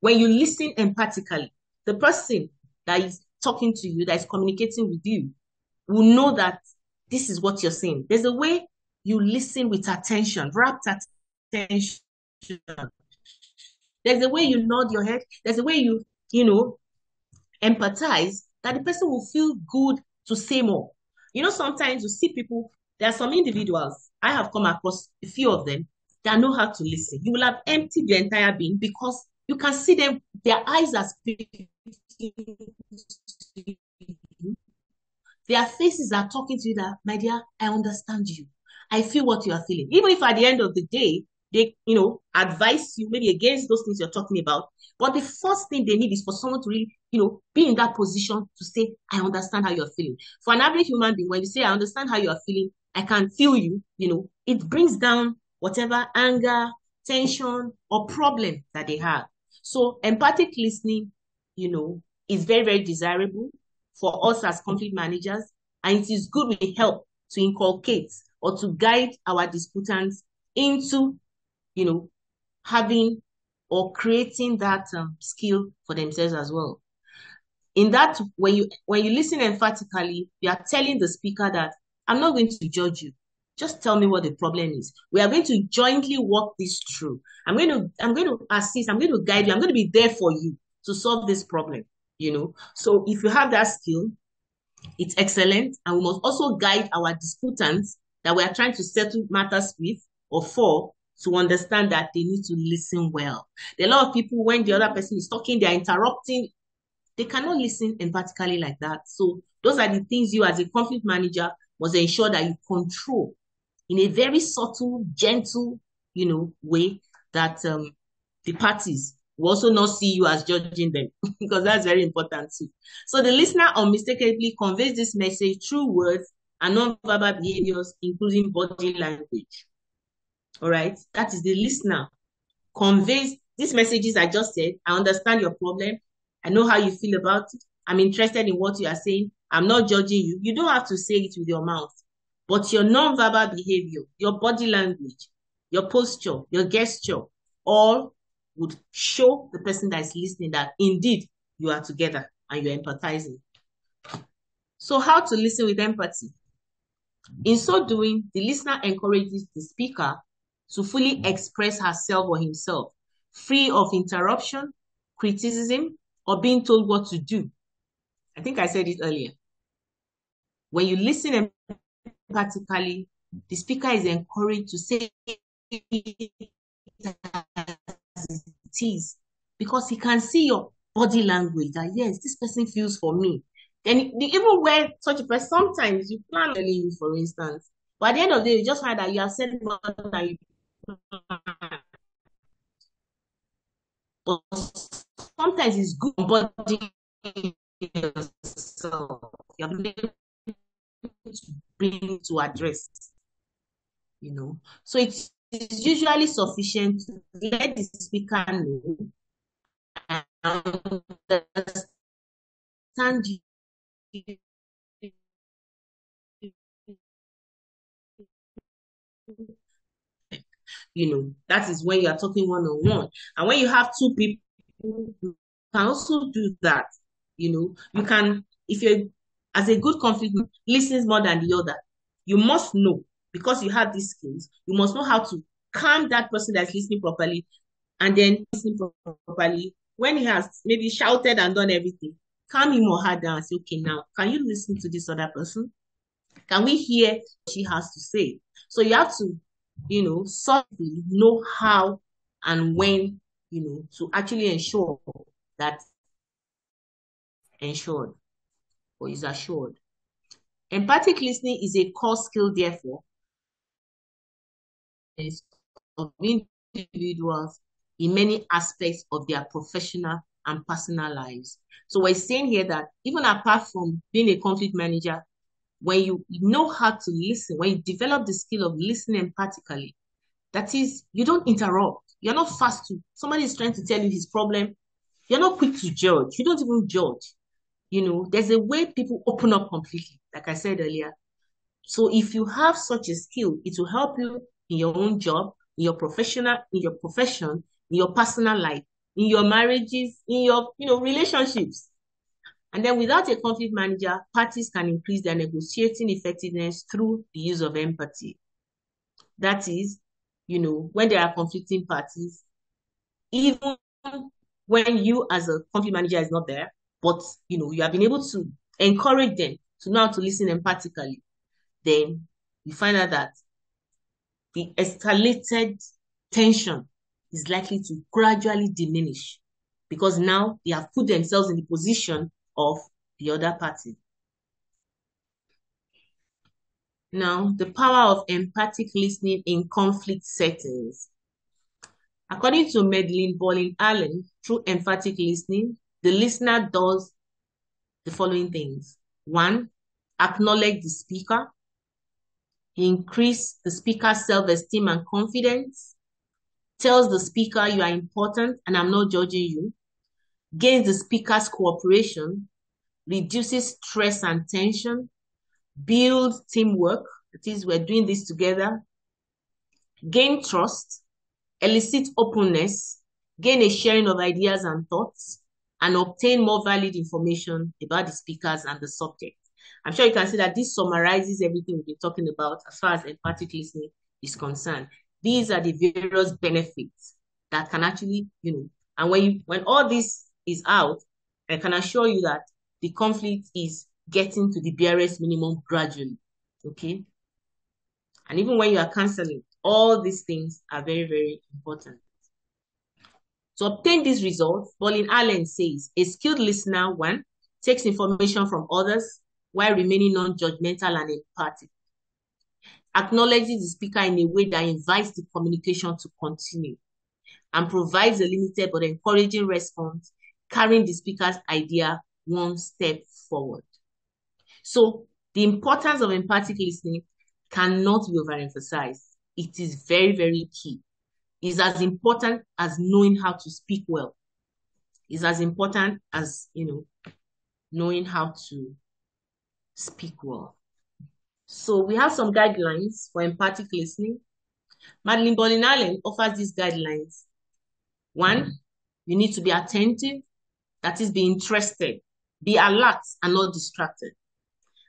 when you listen empathically, the person that is talking to you, that is communicating with you, will know that this is what you're saying. There's a way you listen with attention, rapt attention. There's a way you nod your head. There's a way you, empathize, that the person will feel good to say more. You know, sometimes you see people, there are some individuals, I have come across a few of them, that know how to listen. You will have emptied your entire being because you can see them, their eyes are speaking to you. Their faces are talking to you that, my dear, I understand you. I feel what you are feeling. Even if at the end of the day, they, advise you maybe against those things you're talking about. But the first thing they need is for someone to really, be in that position to say, I understand how you're feeling. For an average human being, when you say, I understand how you're feeling, I can feel you, it brings down whatever anger, tension, or problem that they have. So empathic listening, is very, very desirable for us as conflict managers and it is good with help to inculcate or to guide our disputants into, having or creating that skill for themselves as well. In that, when you listen emphatically, you are telling the speaker that I'm not going to judge you. Just tell me what the problem is. We are going to jointly walk this through. I'm going to assist. I'm going to guide you. I'm going to be there for you to solve this problem. So if you have that skill, it's excellent. And we must also guide our disputants that we are trying to settle matters with or for to understand that they need to listen well. There are a lot of people, when the other person is talking, they are interrupting. They cannot listen emphatically like that. So those are the things you as a conflict manager must ensure that you control in a very subtle, gentle, way that the parties will also not see you as judging them because that's very important too. So the listener unmistakably conveys this message through words and non-verbal behaviors, including body language. All right, that is the listener conveys these messages I just said. I understand your problem. I know how you feel about it. I'm interested in what you are saying. I'm not judging you. You don't have to say it with your mouth, but your non-verbal behavior, your body language, your posture, your gesture, all would show the person that is listening that indeed you are together and you're empathizing. So how to listen with empathy? In so doing, the listener encourages the speaker to fully express herself or himself, free of interruption, criticism, or being told what to do. I think I said it earlier. When you listen empathically, the speaker is encouraged to say it as it is, because he can see your body language that, yes, this person feels for me. And even where such a person, sometimes you plan to leave, for instance, but at the end of the day, you just find that you have said more than you plan. But sometimes it's good body. So you're able to bring to address, So it's usually sufficient to let the speaker know and understand you. That is when you are talking one-on-one, and when you have two people, you can also do that. You can, if you're as a good conflict listens more than the other, you must know, because you have these skills, you must know how to calm that person that's listening properly, and then listen properly. When he has maybe shouted and done everything, calm him or her down and say, okay, now, can you listen to this other person? Can we hear what she has to say? So you have to, softly know how and when, to actually ensure that ensured or is assured. Empathic listening is a core skill, therefore, of individuals in many aspects of their professional and personal lives. So we're saying here that even apart from being a conflict manager, when you know how to listen, when you develop the skill of listening empathically, that is, you don't interrupt. You're not fast to, somebody is trying to tell you his problem. You're not quick to judge. You don't even judge. There's a way people open up completely, like I said earlier. So if you have such a skill, it will help you in your own job, in your profession, in your personal life, in your marriages, in your, relationships. And then without a conflict manager, parties can increase their negotiating effectiveness through the use of empathy. That is, when there are conflicting parties, even when you as a conflict manager is not there, but you have been able to encourage them to know how to listen empathically, then you find out that the escalated tension is likely to gradually diminish, because now they have put themselves in the position of the other party. Now, the power of empathic listening in conflict settings. According to Madeleine Bolling Allen, through emphatic listening, the listener does the following things. 1, acknowledge the speaker. Increase the speaker's self-esteem and confidence. Tells the speaker you are important and I'm not judging you. Gains the speaker's cooperation. Reduces stress and tension. build teamwork, that is, we're doing this together, gain trust, elicit openness, gain a sharing of ideas and thoughts, and obtain more valid information about the speakers and the subject. I'm sure you can see that this summarizes everything we've been talking about as far as empathic listening is concerned. These are the various benefits that can actually, you know, and when all this is out, I can assure you that the conflict is getting to the barest minimum gradually, okay? And even when you are counseling, all these things are very, very important. To obtain these results, Pauline Allen says, a skilled listener, one, takes information from others while remaining non-judgmental and empathic, acknowledges the speaker in a way that invites the communication to continue, and provides a limited but encouraging response, carrying the speaker's idea one step forward. So the importance of empathic listening cannot be overemphasized. It is very, very key. It's as important as knowing how to speak well. It's as important as, you know, knowing how to speak well. So we have some guidelines for empathic listening. Madeleine Bolin Allen offers these guidelines. One, you need to be attentive, that is, be interested, be alert and not distracted.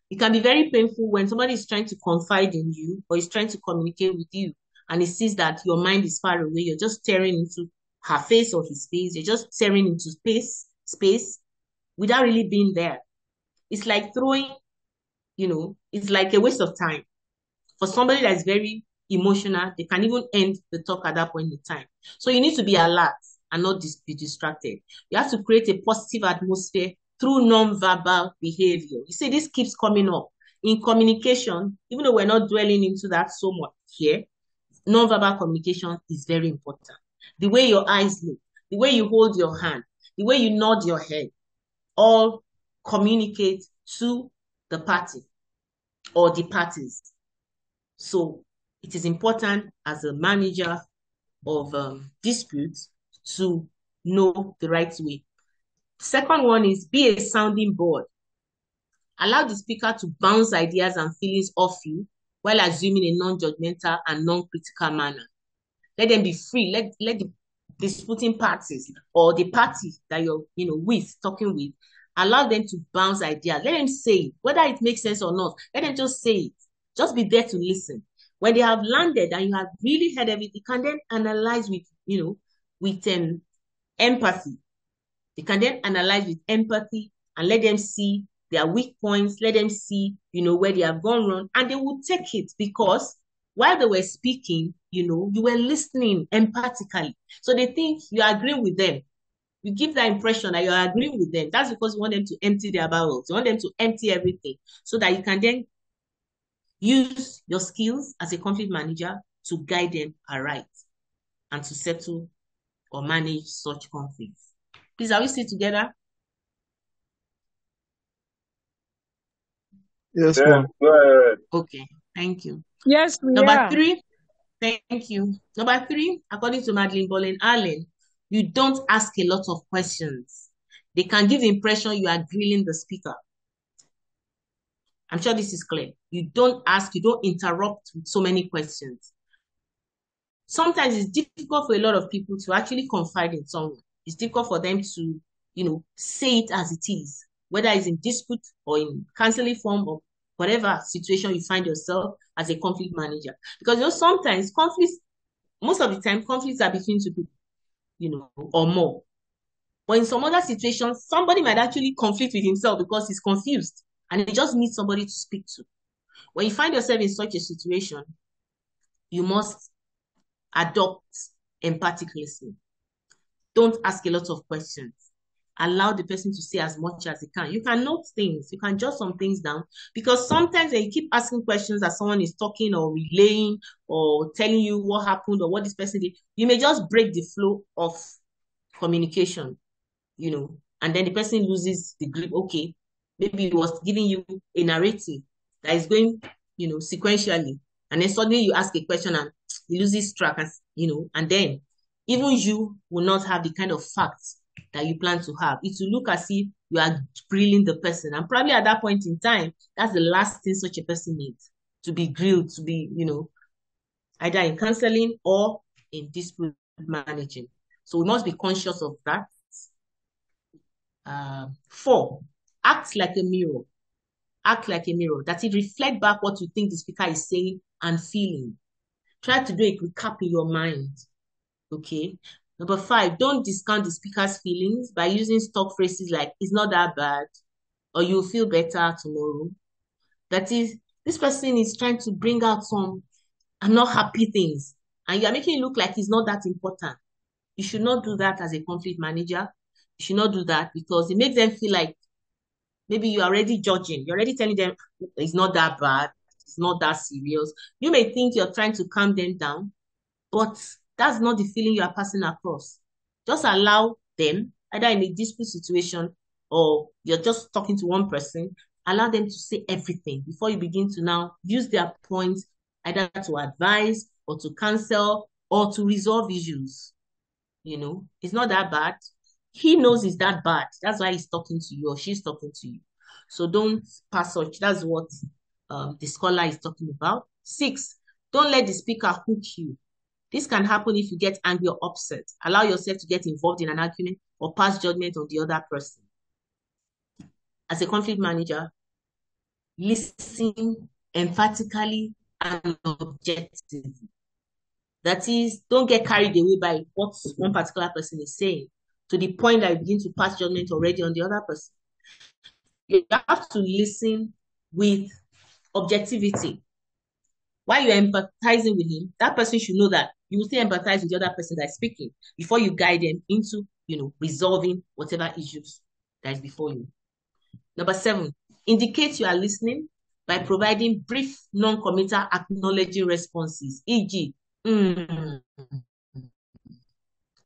It can be very painful when somebody is trying to confide in you or is trying to communicate with you and he sees that your mind is far away. You're just staring into her face or his face. You're just staring into space without really being there. It's like throwing, you know, it's like a waste of time. For somebody that's very emotional, they can even end the talk at that point in time. So you need to be alert and not be distracted. You have to create a positive atmosphere through non-verbal behavior. You see, this keeps coming up. In communication, even though we're not dwelling into that so much here, non-verbal communication is very important. The way your eyes look, the way you hold your hand, the way you nod your head, all communicate to the party or the parties. So it is important as a manager of disputes to know the right way. Second one is be a sounding board. Allow the speaker to bounce ideas and feelings off you while assuming a non-judgmental and non-critical manner. Let them be free. Let the disputing parties or the party that you're talking with, allow them to bounce ideas. Let them say it, whether it makes sense or not. Let them just say it. Just be there to listen. When they have landed and you have really heard everything, you can then analyze with empathy. You can then analyze with empathy and let them see their weak points, let them see, where they have gone wrong, and they will take it because while they were speaking, you were listening empathically. So they think you are agreeing with them. You give that impression that you are agreeing with them. That's because you want them to empty their barrels. You want them to empty everything so that you can then use your skills as a conflict manager to guide them aright and to settle or manage such conflicts. Please, are we still together? Yes, ma'am. Okay, thank you. Yes, we are. Number 3, thank you. Number 3, according to Madeleine Bolin Allen, you don't ask a lot of questions. They can give the impression you are grilling the speaker. I'm sure this is clear. You don't ask, you don't interrupt with so many questions. Sometimes it's difficult for a lot of people to actually confide in someone. It's difficult for them to, say it as it is, whether it's in dispute or in counseling form or whatever situation you find yourself as a conflict manager. Because sometimes most of the time conflicts are between two people, or more. But in some other situations, somebody might actually conflict with himself because he's confused and he just needs somebody to speak to. When you find yourself in such a situation, you must adopt empathic listening. Don't ask a lot of questions. Allow the person to say as much as he can. You can note things. You can jot some things down. Because sometimes when you keep asking questions as someone is talking or relaying or telling you what happened or what this person did, you may just break the flow of communication, and then the person loses the grip. Okay, maybe it was giving you a narrative that is going, sequentially. And then suddenly you ask a question and it loses track, and then even you will not have the kind of facts that you plan to have. It will look as if you are grilling the person. And probably at that point in time, that's the last thing such a person needs, to be grilled, to be, you know, either in counseling or in dispute managing. So we must be conscious of that. 4, act like a mirror. Act like a mirror, that it reflects back what you think the speaker is saying and feeling. Try to do a recap in your mind, okay? Number 5, don't discount the speaker's feelings by using stock phrases like, it's not that bad, or you'll feel better tomorrow. That is, this person is trying to bring out some, I'm not happy things, and you're making it look like it's not that important. You should not do that as a conflict manager. You should not do that because it makes them feel like maybe you're already judging. You're already telling them, it's not that bad, it's not that serious. You may think you're trying to calm them down, but that's not the feeling you are passing across. Just allow them, either in a dispute situation or you're just talking to one person, allow them to say everything before you begin to now use their points either to advise or to counsel or to resolve issues. You know, it's not that bad. He knows it's that bad. That's why he's talking to you or she's talking to you. So don't pass such. That's what the scholar is talking about. 6, don't let the speaker hook you. This can happen if you get angry or upset. Allow yourself to get involved in an argument or pass judgment on the other person. As a conflict manager, listen emphatically and objectively. That is, don't get carried away by what one particular person is saying to the point that you begin to pass judgment already on the other person. You have to listen with objectivity. While you're empathizing with him, that person should know that you will still empathize with the other person that's speaking before you guide them into, you know, resolving whatever issues that is before you. Number 7, indicate you are listening by providing brief, non-committal, acknowledging responses. E.g.,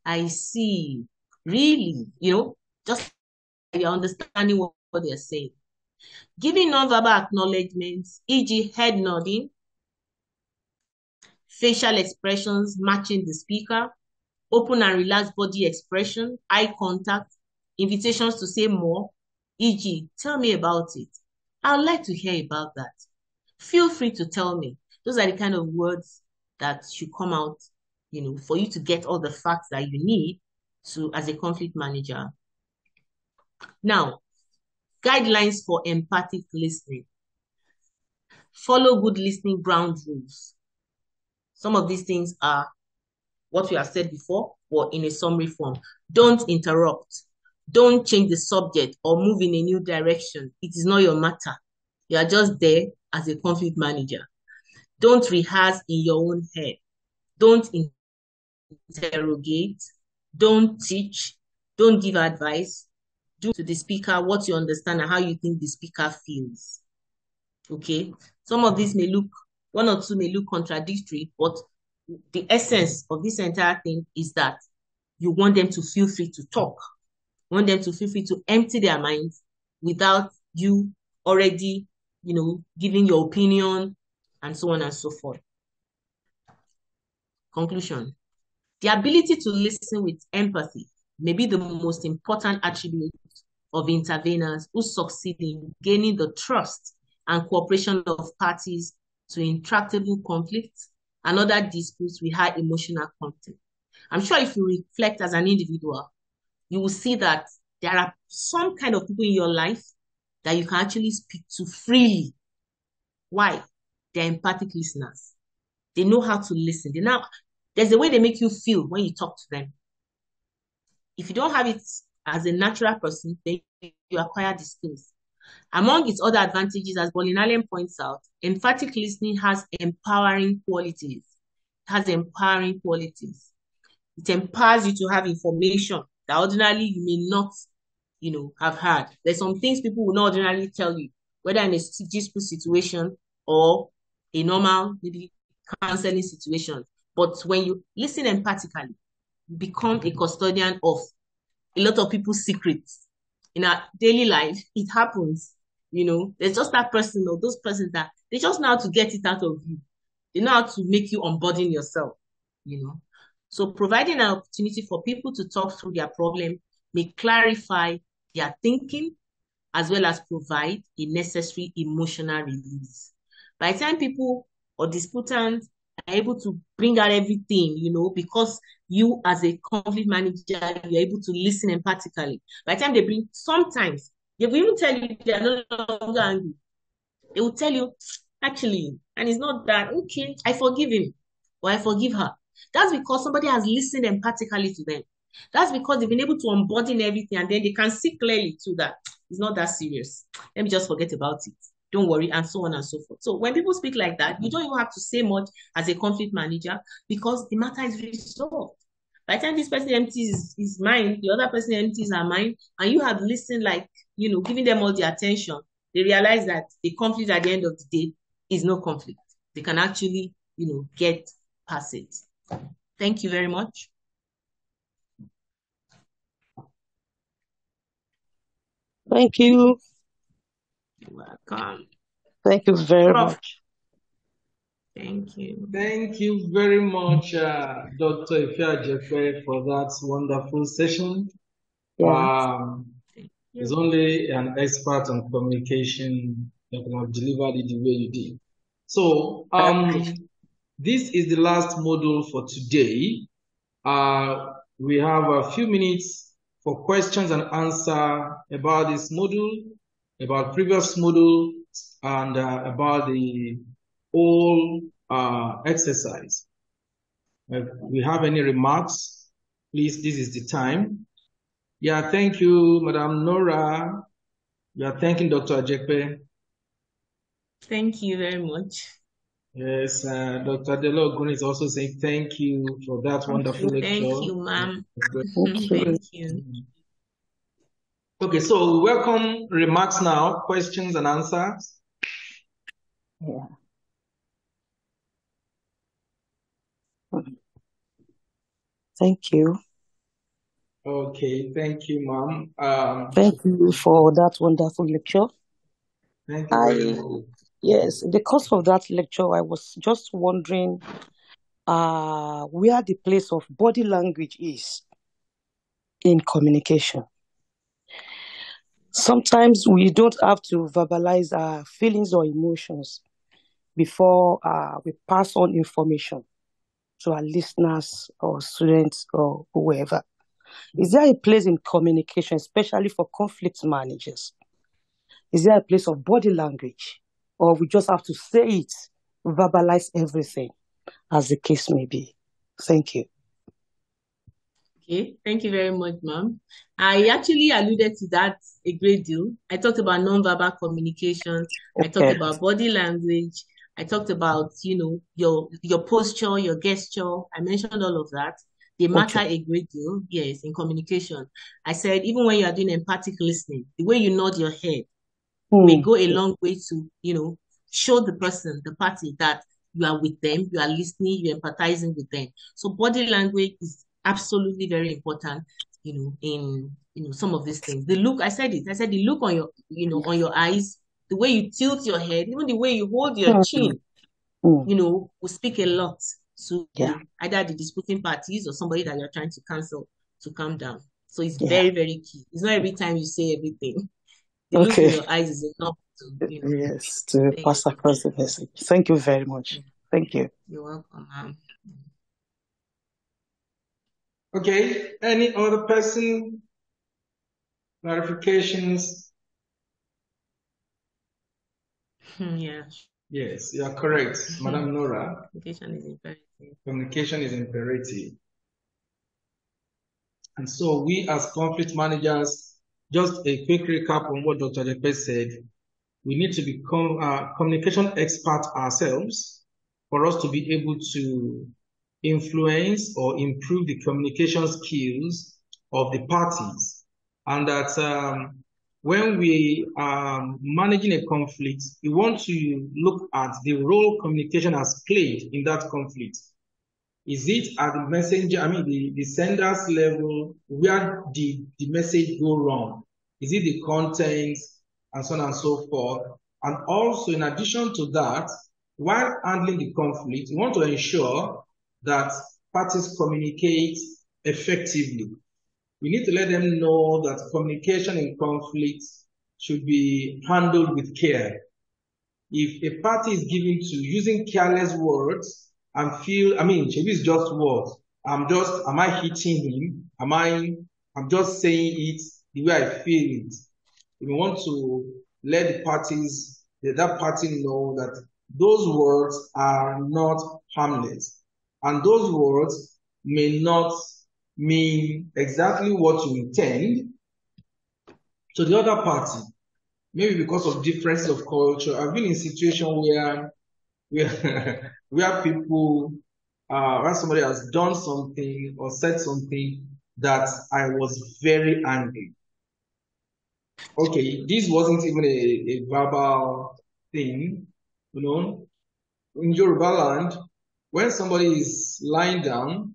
I see, really, you know, just you're understanding what they're saying. Giving non-verbal acknowledgements, e.g., head nodding, facial expressions matching the speaker, open and relaxed body expression, eye contact, invitations to say more, e.g., tell me about it. I would like to hear about that. Feel free to tell me. Those are the kind of words that should come out, you know, for you to get all the facts that you need to, as a conflict manager. Now, guidelines for empathic listening. Follow good listening ground rules. Some of these things are what we have said before or in a summary form. Don't interrupt. Don't change the subject or move in a new direction. It is not your matter. You are just there as a conflict manager. Don't rehearse in your own head. Don't interrogate. Don't teach. Don't give advice. Do to the speaker what you understand and how you think the speaker feels. Okay? Some of these may look, one or two may look contradictory, but the essence of this entire thing is that you want them to feel free to talk. You want them to feel free to empty their minds without you already, you know, giving your opinion and so on and so forth. Conclusion. The ability to listen with empathy may be the most important attribute of interveners who succeed in gaining the trust and cooperation of parties to intractable conflicts and other disputes with high emotional content. I'm sure if you reflect as an individual, you will see that there are some kind of people in your life that you can actually speak to freely. Why? They're empathic listeners. They know how to listen. There's a way they make you feel when you talk to them. If you don't have it as a natural person, then you acquire the skills. Among its other advantages, as Bolin Allen points out, emphatic listening has empowering qualities. It empowers you to have information that ordinarily you may not, you know, have had. There's some things people will not ordinarily tell you, whether in a dispute situation or a normal, maybe counseling situation. But when you listen empathically, you become a custodian of a lot of people's secrets. In our daily life, it happens, you know. There's just that person or those persons that they just know how to get it out of you. They know how to make you unburden yourself, you know. So providing an opportunity for people to talk through their problem may clarify their thinking as well as provide a necessary emotional release. By the time people or disputants are able to bring out everything, you know, because you as a conflict manager, you're able to listen empathically. By the time they bring, sometimes they will even tell you they are no longer angry. They will tell you, actually, and it's not that, okay, I forgive him or I forgive her. That's because somebody has listened empathically to them. That's because they've been able to unburden everything, and then they can see clearly to that it's not that serious. Let me just forget about it. Don't worry, and so on and so forth. So when people speak like that, you don't even have to say much as a conflict manager because the matter is resolved. By the time this person empties his mind, the other person empties her mind, and you have listened, like, you know, giving them all the attention, they realize that the conflict at the end of the day is no conflict. They can actually, you know, get past it. Thank you very much. Thank you. You're welcome. Thank you very much. Thank you. Thank you very much, Dr. Ife Ajepe, for that wonderful session. Yes. It's only an expert on communication that can have delivered it the way you did. So, this is the last module for today. We have a few minutes for questions and answer about this module, about previous module, and about the whole exercise. If we have any remarks, please, this is the time. Yeah, thank you, Madam Nora. We are thanking Dr. Ajepe. Thank you very much. Yes, Dr. Delo Ogun is also saying thank you for that wonderful lecture. Thank you, ma'am. Thank you. Okay, so welcome remarks now, questions and answers. Yeah. Thank you. Okay, thank you, ma'am. Thank you for that wonderful lecture. Thank you very much. Yes, because of that lecture, I was just wondering where the place of body language is in communication. Sometimes we don't have to verbalize our feelings or emotions before we pass on information to our listeners or students or whoever. Is there a place in communication, especially for conflict managers? Is there a place of body language? Or we just have to say it, verbalize everything, as the case may be. Thank you. Okay, thank you very much, ma'am. I actually alluded to that a great deal. I talked about non-verbal communication. Okay. I talked about body language. I talked about, you know, your posture, your gesture. I mentioned all of that. They matter a great deal, yes, in communication. I said, even when you are doing empathic listening, the way you nod your head, may go a long way to, you know, show the person, the party, that you are with them, you are listening, you're empathizing with them. So body language is absolutely very important, you know, in, you know, some of these things. The look, I said it, I said the look on your, you know, on your eyes, the way you tilt your head, even the way you hold your chin, you know, will speak a lot to either the disputing parties or somebody that you're trying to counsel to calm down. So it's very, very key. It's not every time you say everything. The look in your eyes is enough to, you know, yes, to pass across the message. Thank you very much. Thank you. You're welcome, ma'am. Okay. Any other person? Clarifications? Yeah. Yes, you are correct, Madam Nora. Communication is imperative. Communication is imperative. And so we as conflict managers, just a quick recap on what Dr. Ajepe said. We need to become communication experts ourselves for us to be able to influence or improve the communication skills of the parties. And that when we are managing a conflict, we want to look at the role communication has played in that conflict. Is it at the messenger, I mean, the sender's level? Where did the message go wrong? Is it the content, and so on and so forth? And also, in addition to that, while handling the conflict, we want to ensure that parties communicate effectively. We need to let them know that communication in conflict should be handled with care. If a party is given to using careless words and it's just words. Am I hitting him? I'm just saying it the way I feel it. We want to let that party know that those words are not harmless. And those words may not mean exactly what you intend to the other party. Maybe because of difference of culture. I've been in a situation where people, where somebody has done something or said something that I was very angry. Okay, this wasn't even a verbal thing, you know. In Yoruba land, when somebody is lying down,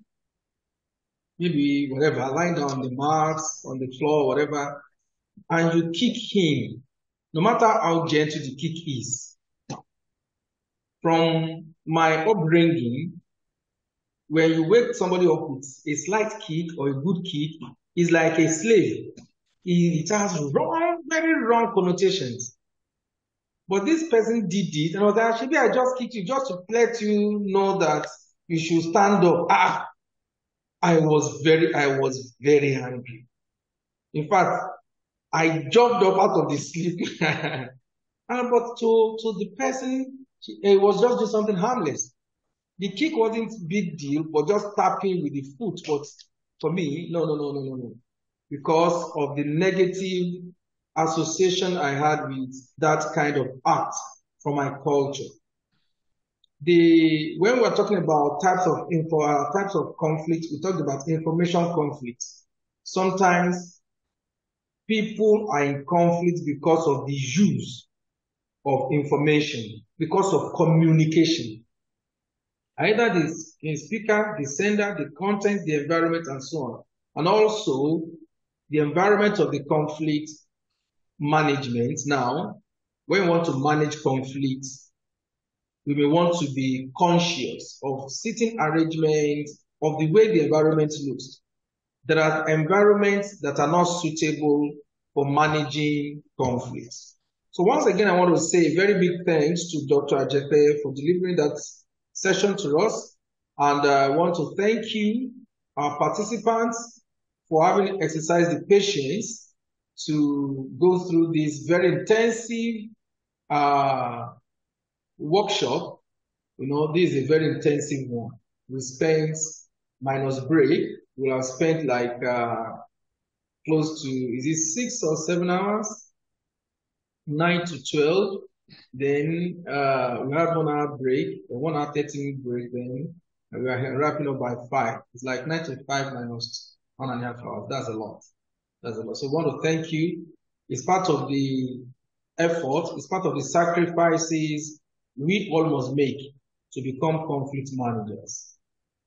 lying down on the mats, on the floor, whatever, and you kick him, no matter how gentle the kick is. From my upbringing, when you wake somebody up with a slight kick or a good kick, it's like a slave. It has very wrong connotations. But this person did it, and I was like, actually, I just kicked you just to let you know that you should stand up. I was very angry. In fact, I jumped up out of the sleep. But to the person, it was just doing something harmless. The kick wasn't a big deal, but just tapping with the foot. But for me, no. Because of the negative association I had with that kind of art from my culture. When we were talking about types of conflict, we talked about information conflicts. Sometimes people are in conflict because of the use of information, because of communication. Either the speaker, the sender, the content, the environment, and so on. And also, the environment of the conflict management. Now, when we want to manage conflict, we may want to be conscious of seating arrangements, of the way the environment looks. There are environments that are not suitable for managing conflicts. So once again, I want to say a very big thanks to Dr. Ajepe for delivering that session to us. And I want to thank you, our participants, for having exercised the patience to go through this very intensive workshop. You know, this is a very intensive one. We spent, minus break, we have spent like close to, is it 6 or 7 hours? 9 to 12. Then we have 1 hour break, a 1 hour 30-minute break then. And we are wrapping up by 5. It's like 9 to 5 minus 1.5 hours. That's a lot. So I want to thank you. It's part of the effort. It's part of the sacrifices we all must make to become conflict managers.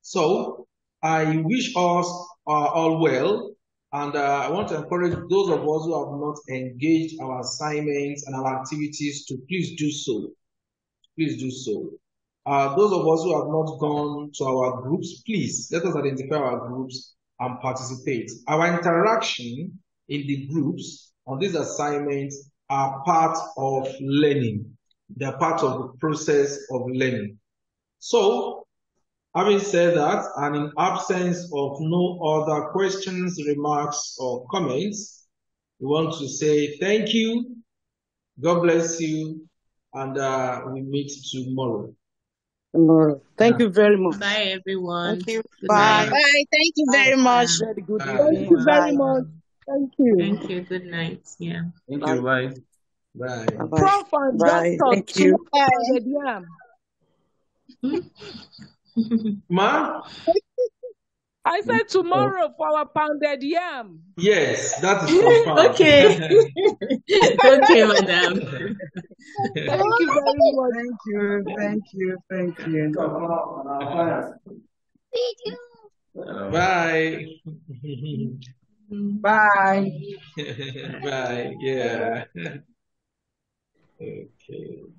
So I wish us all well. And I want to encourage those of us who have not engaged our assignments and our activities to please do so. Those of us who have not gone to our groups, please let us identify our groups and participate. Our interaction in the groups on these assignments are part of learning. They're part of the process of learning. So, having said that, and in absence of no other questions, remarks, or comments, we want to say thank you, God bless you, and we meet tomorrow. Thank you very much. Bye, everyone. Thank you. Bye. Bye. Thank you very much. Good thank you very much. Thank you. Thank you. Good night. Yeah. Thank you. Bye. Bye. Bye. Bye. Thank you. Bye. Ma? I said tomorrow for our pounded yam. Yes, that is okay. Okay, madam. Thank you very much. Thank you. Thank you. Bye. Bye. Yeah. Okay.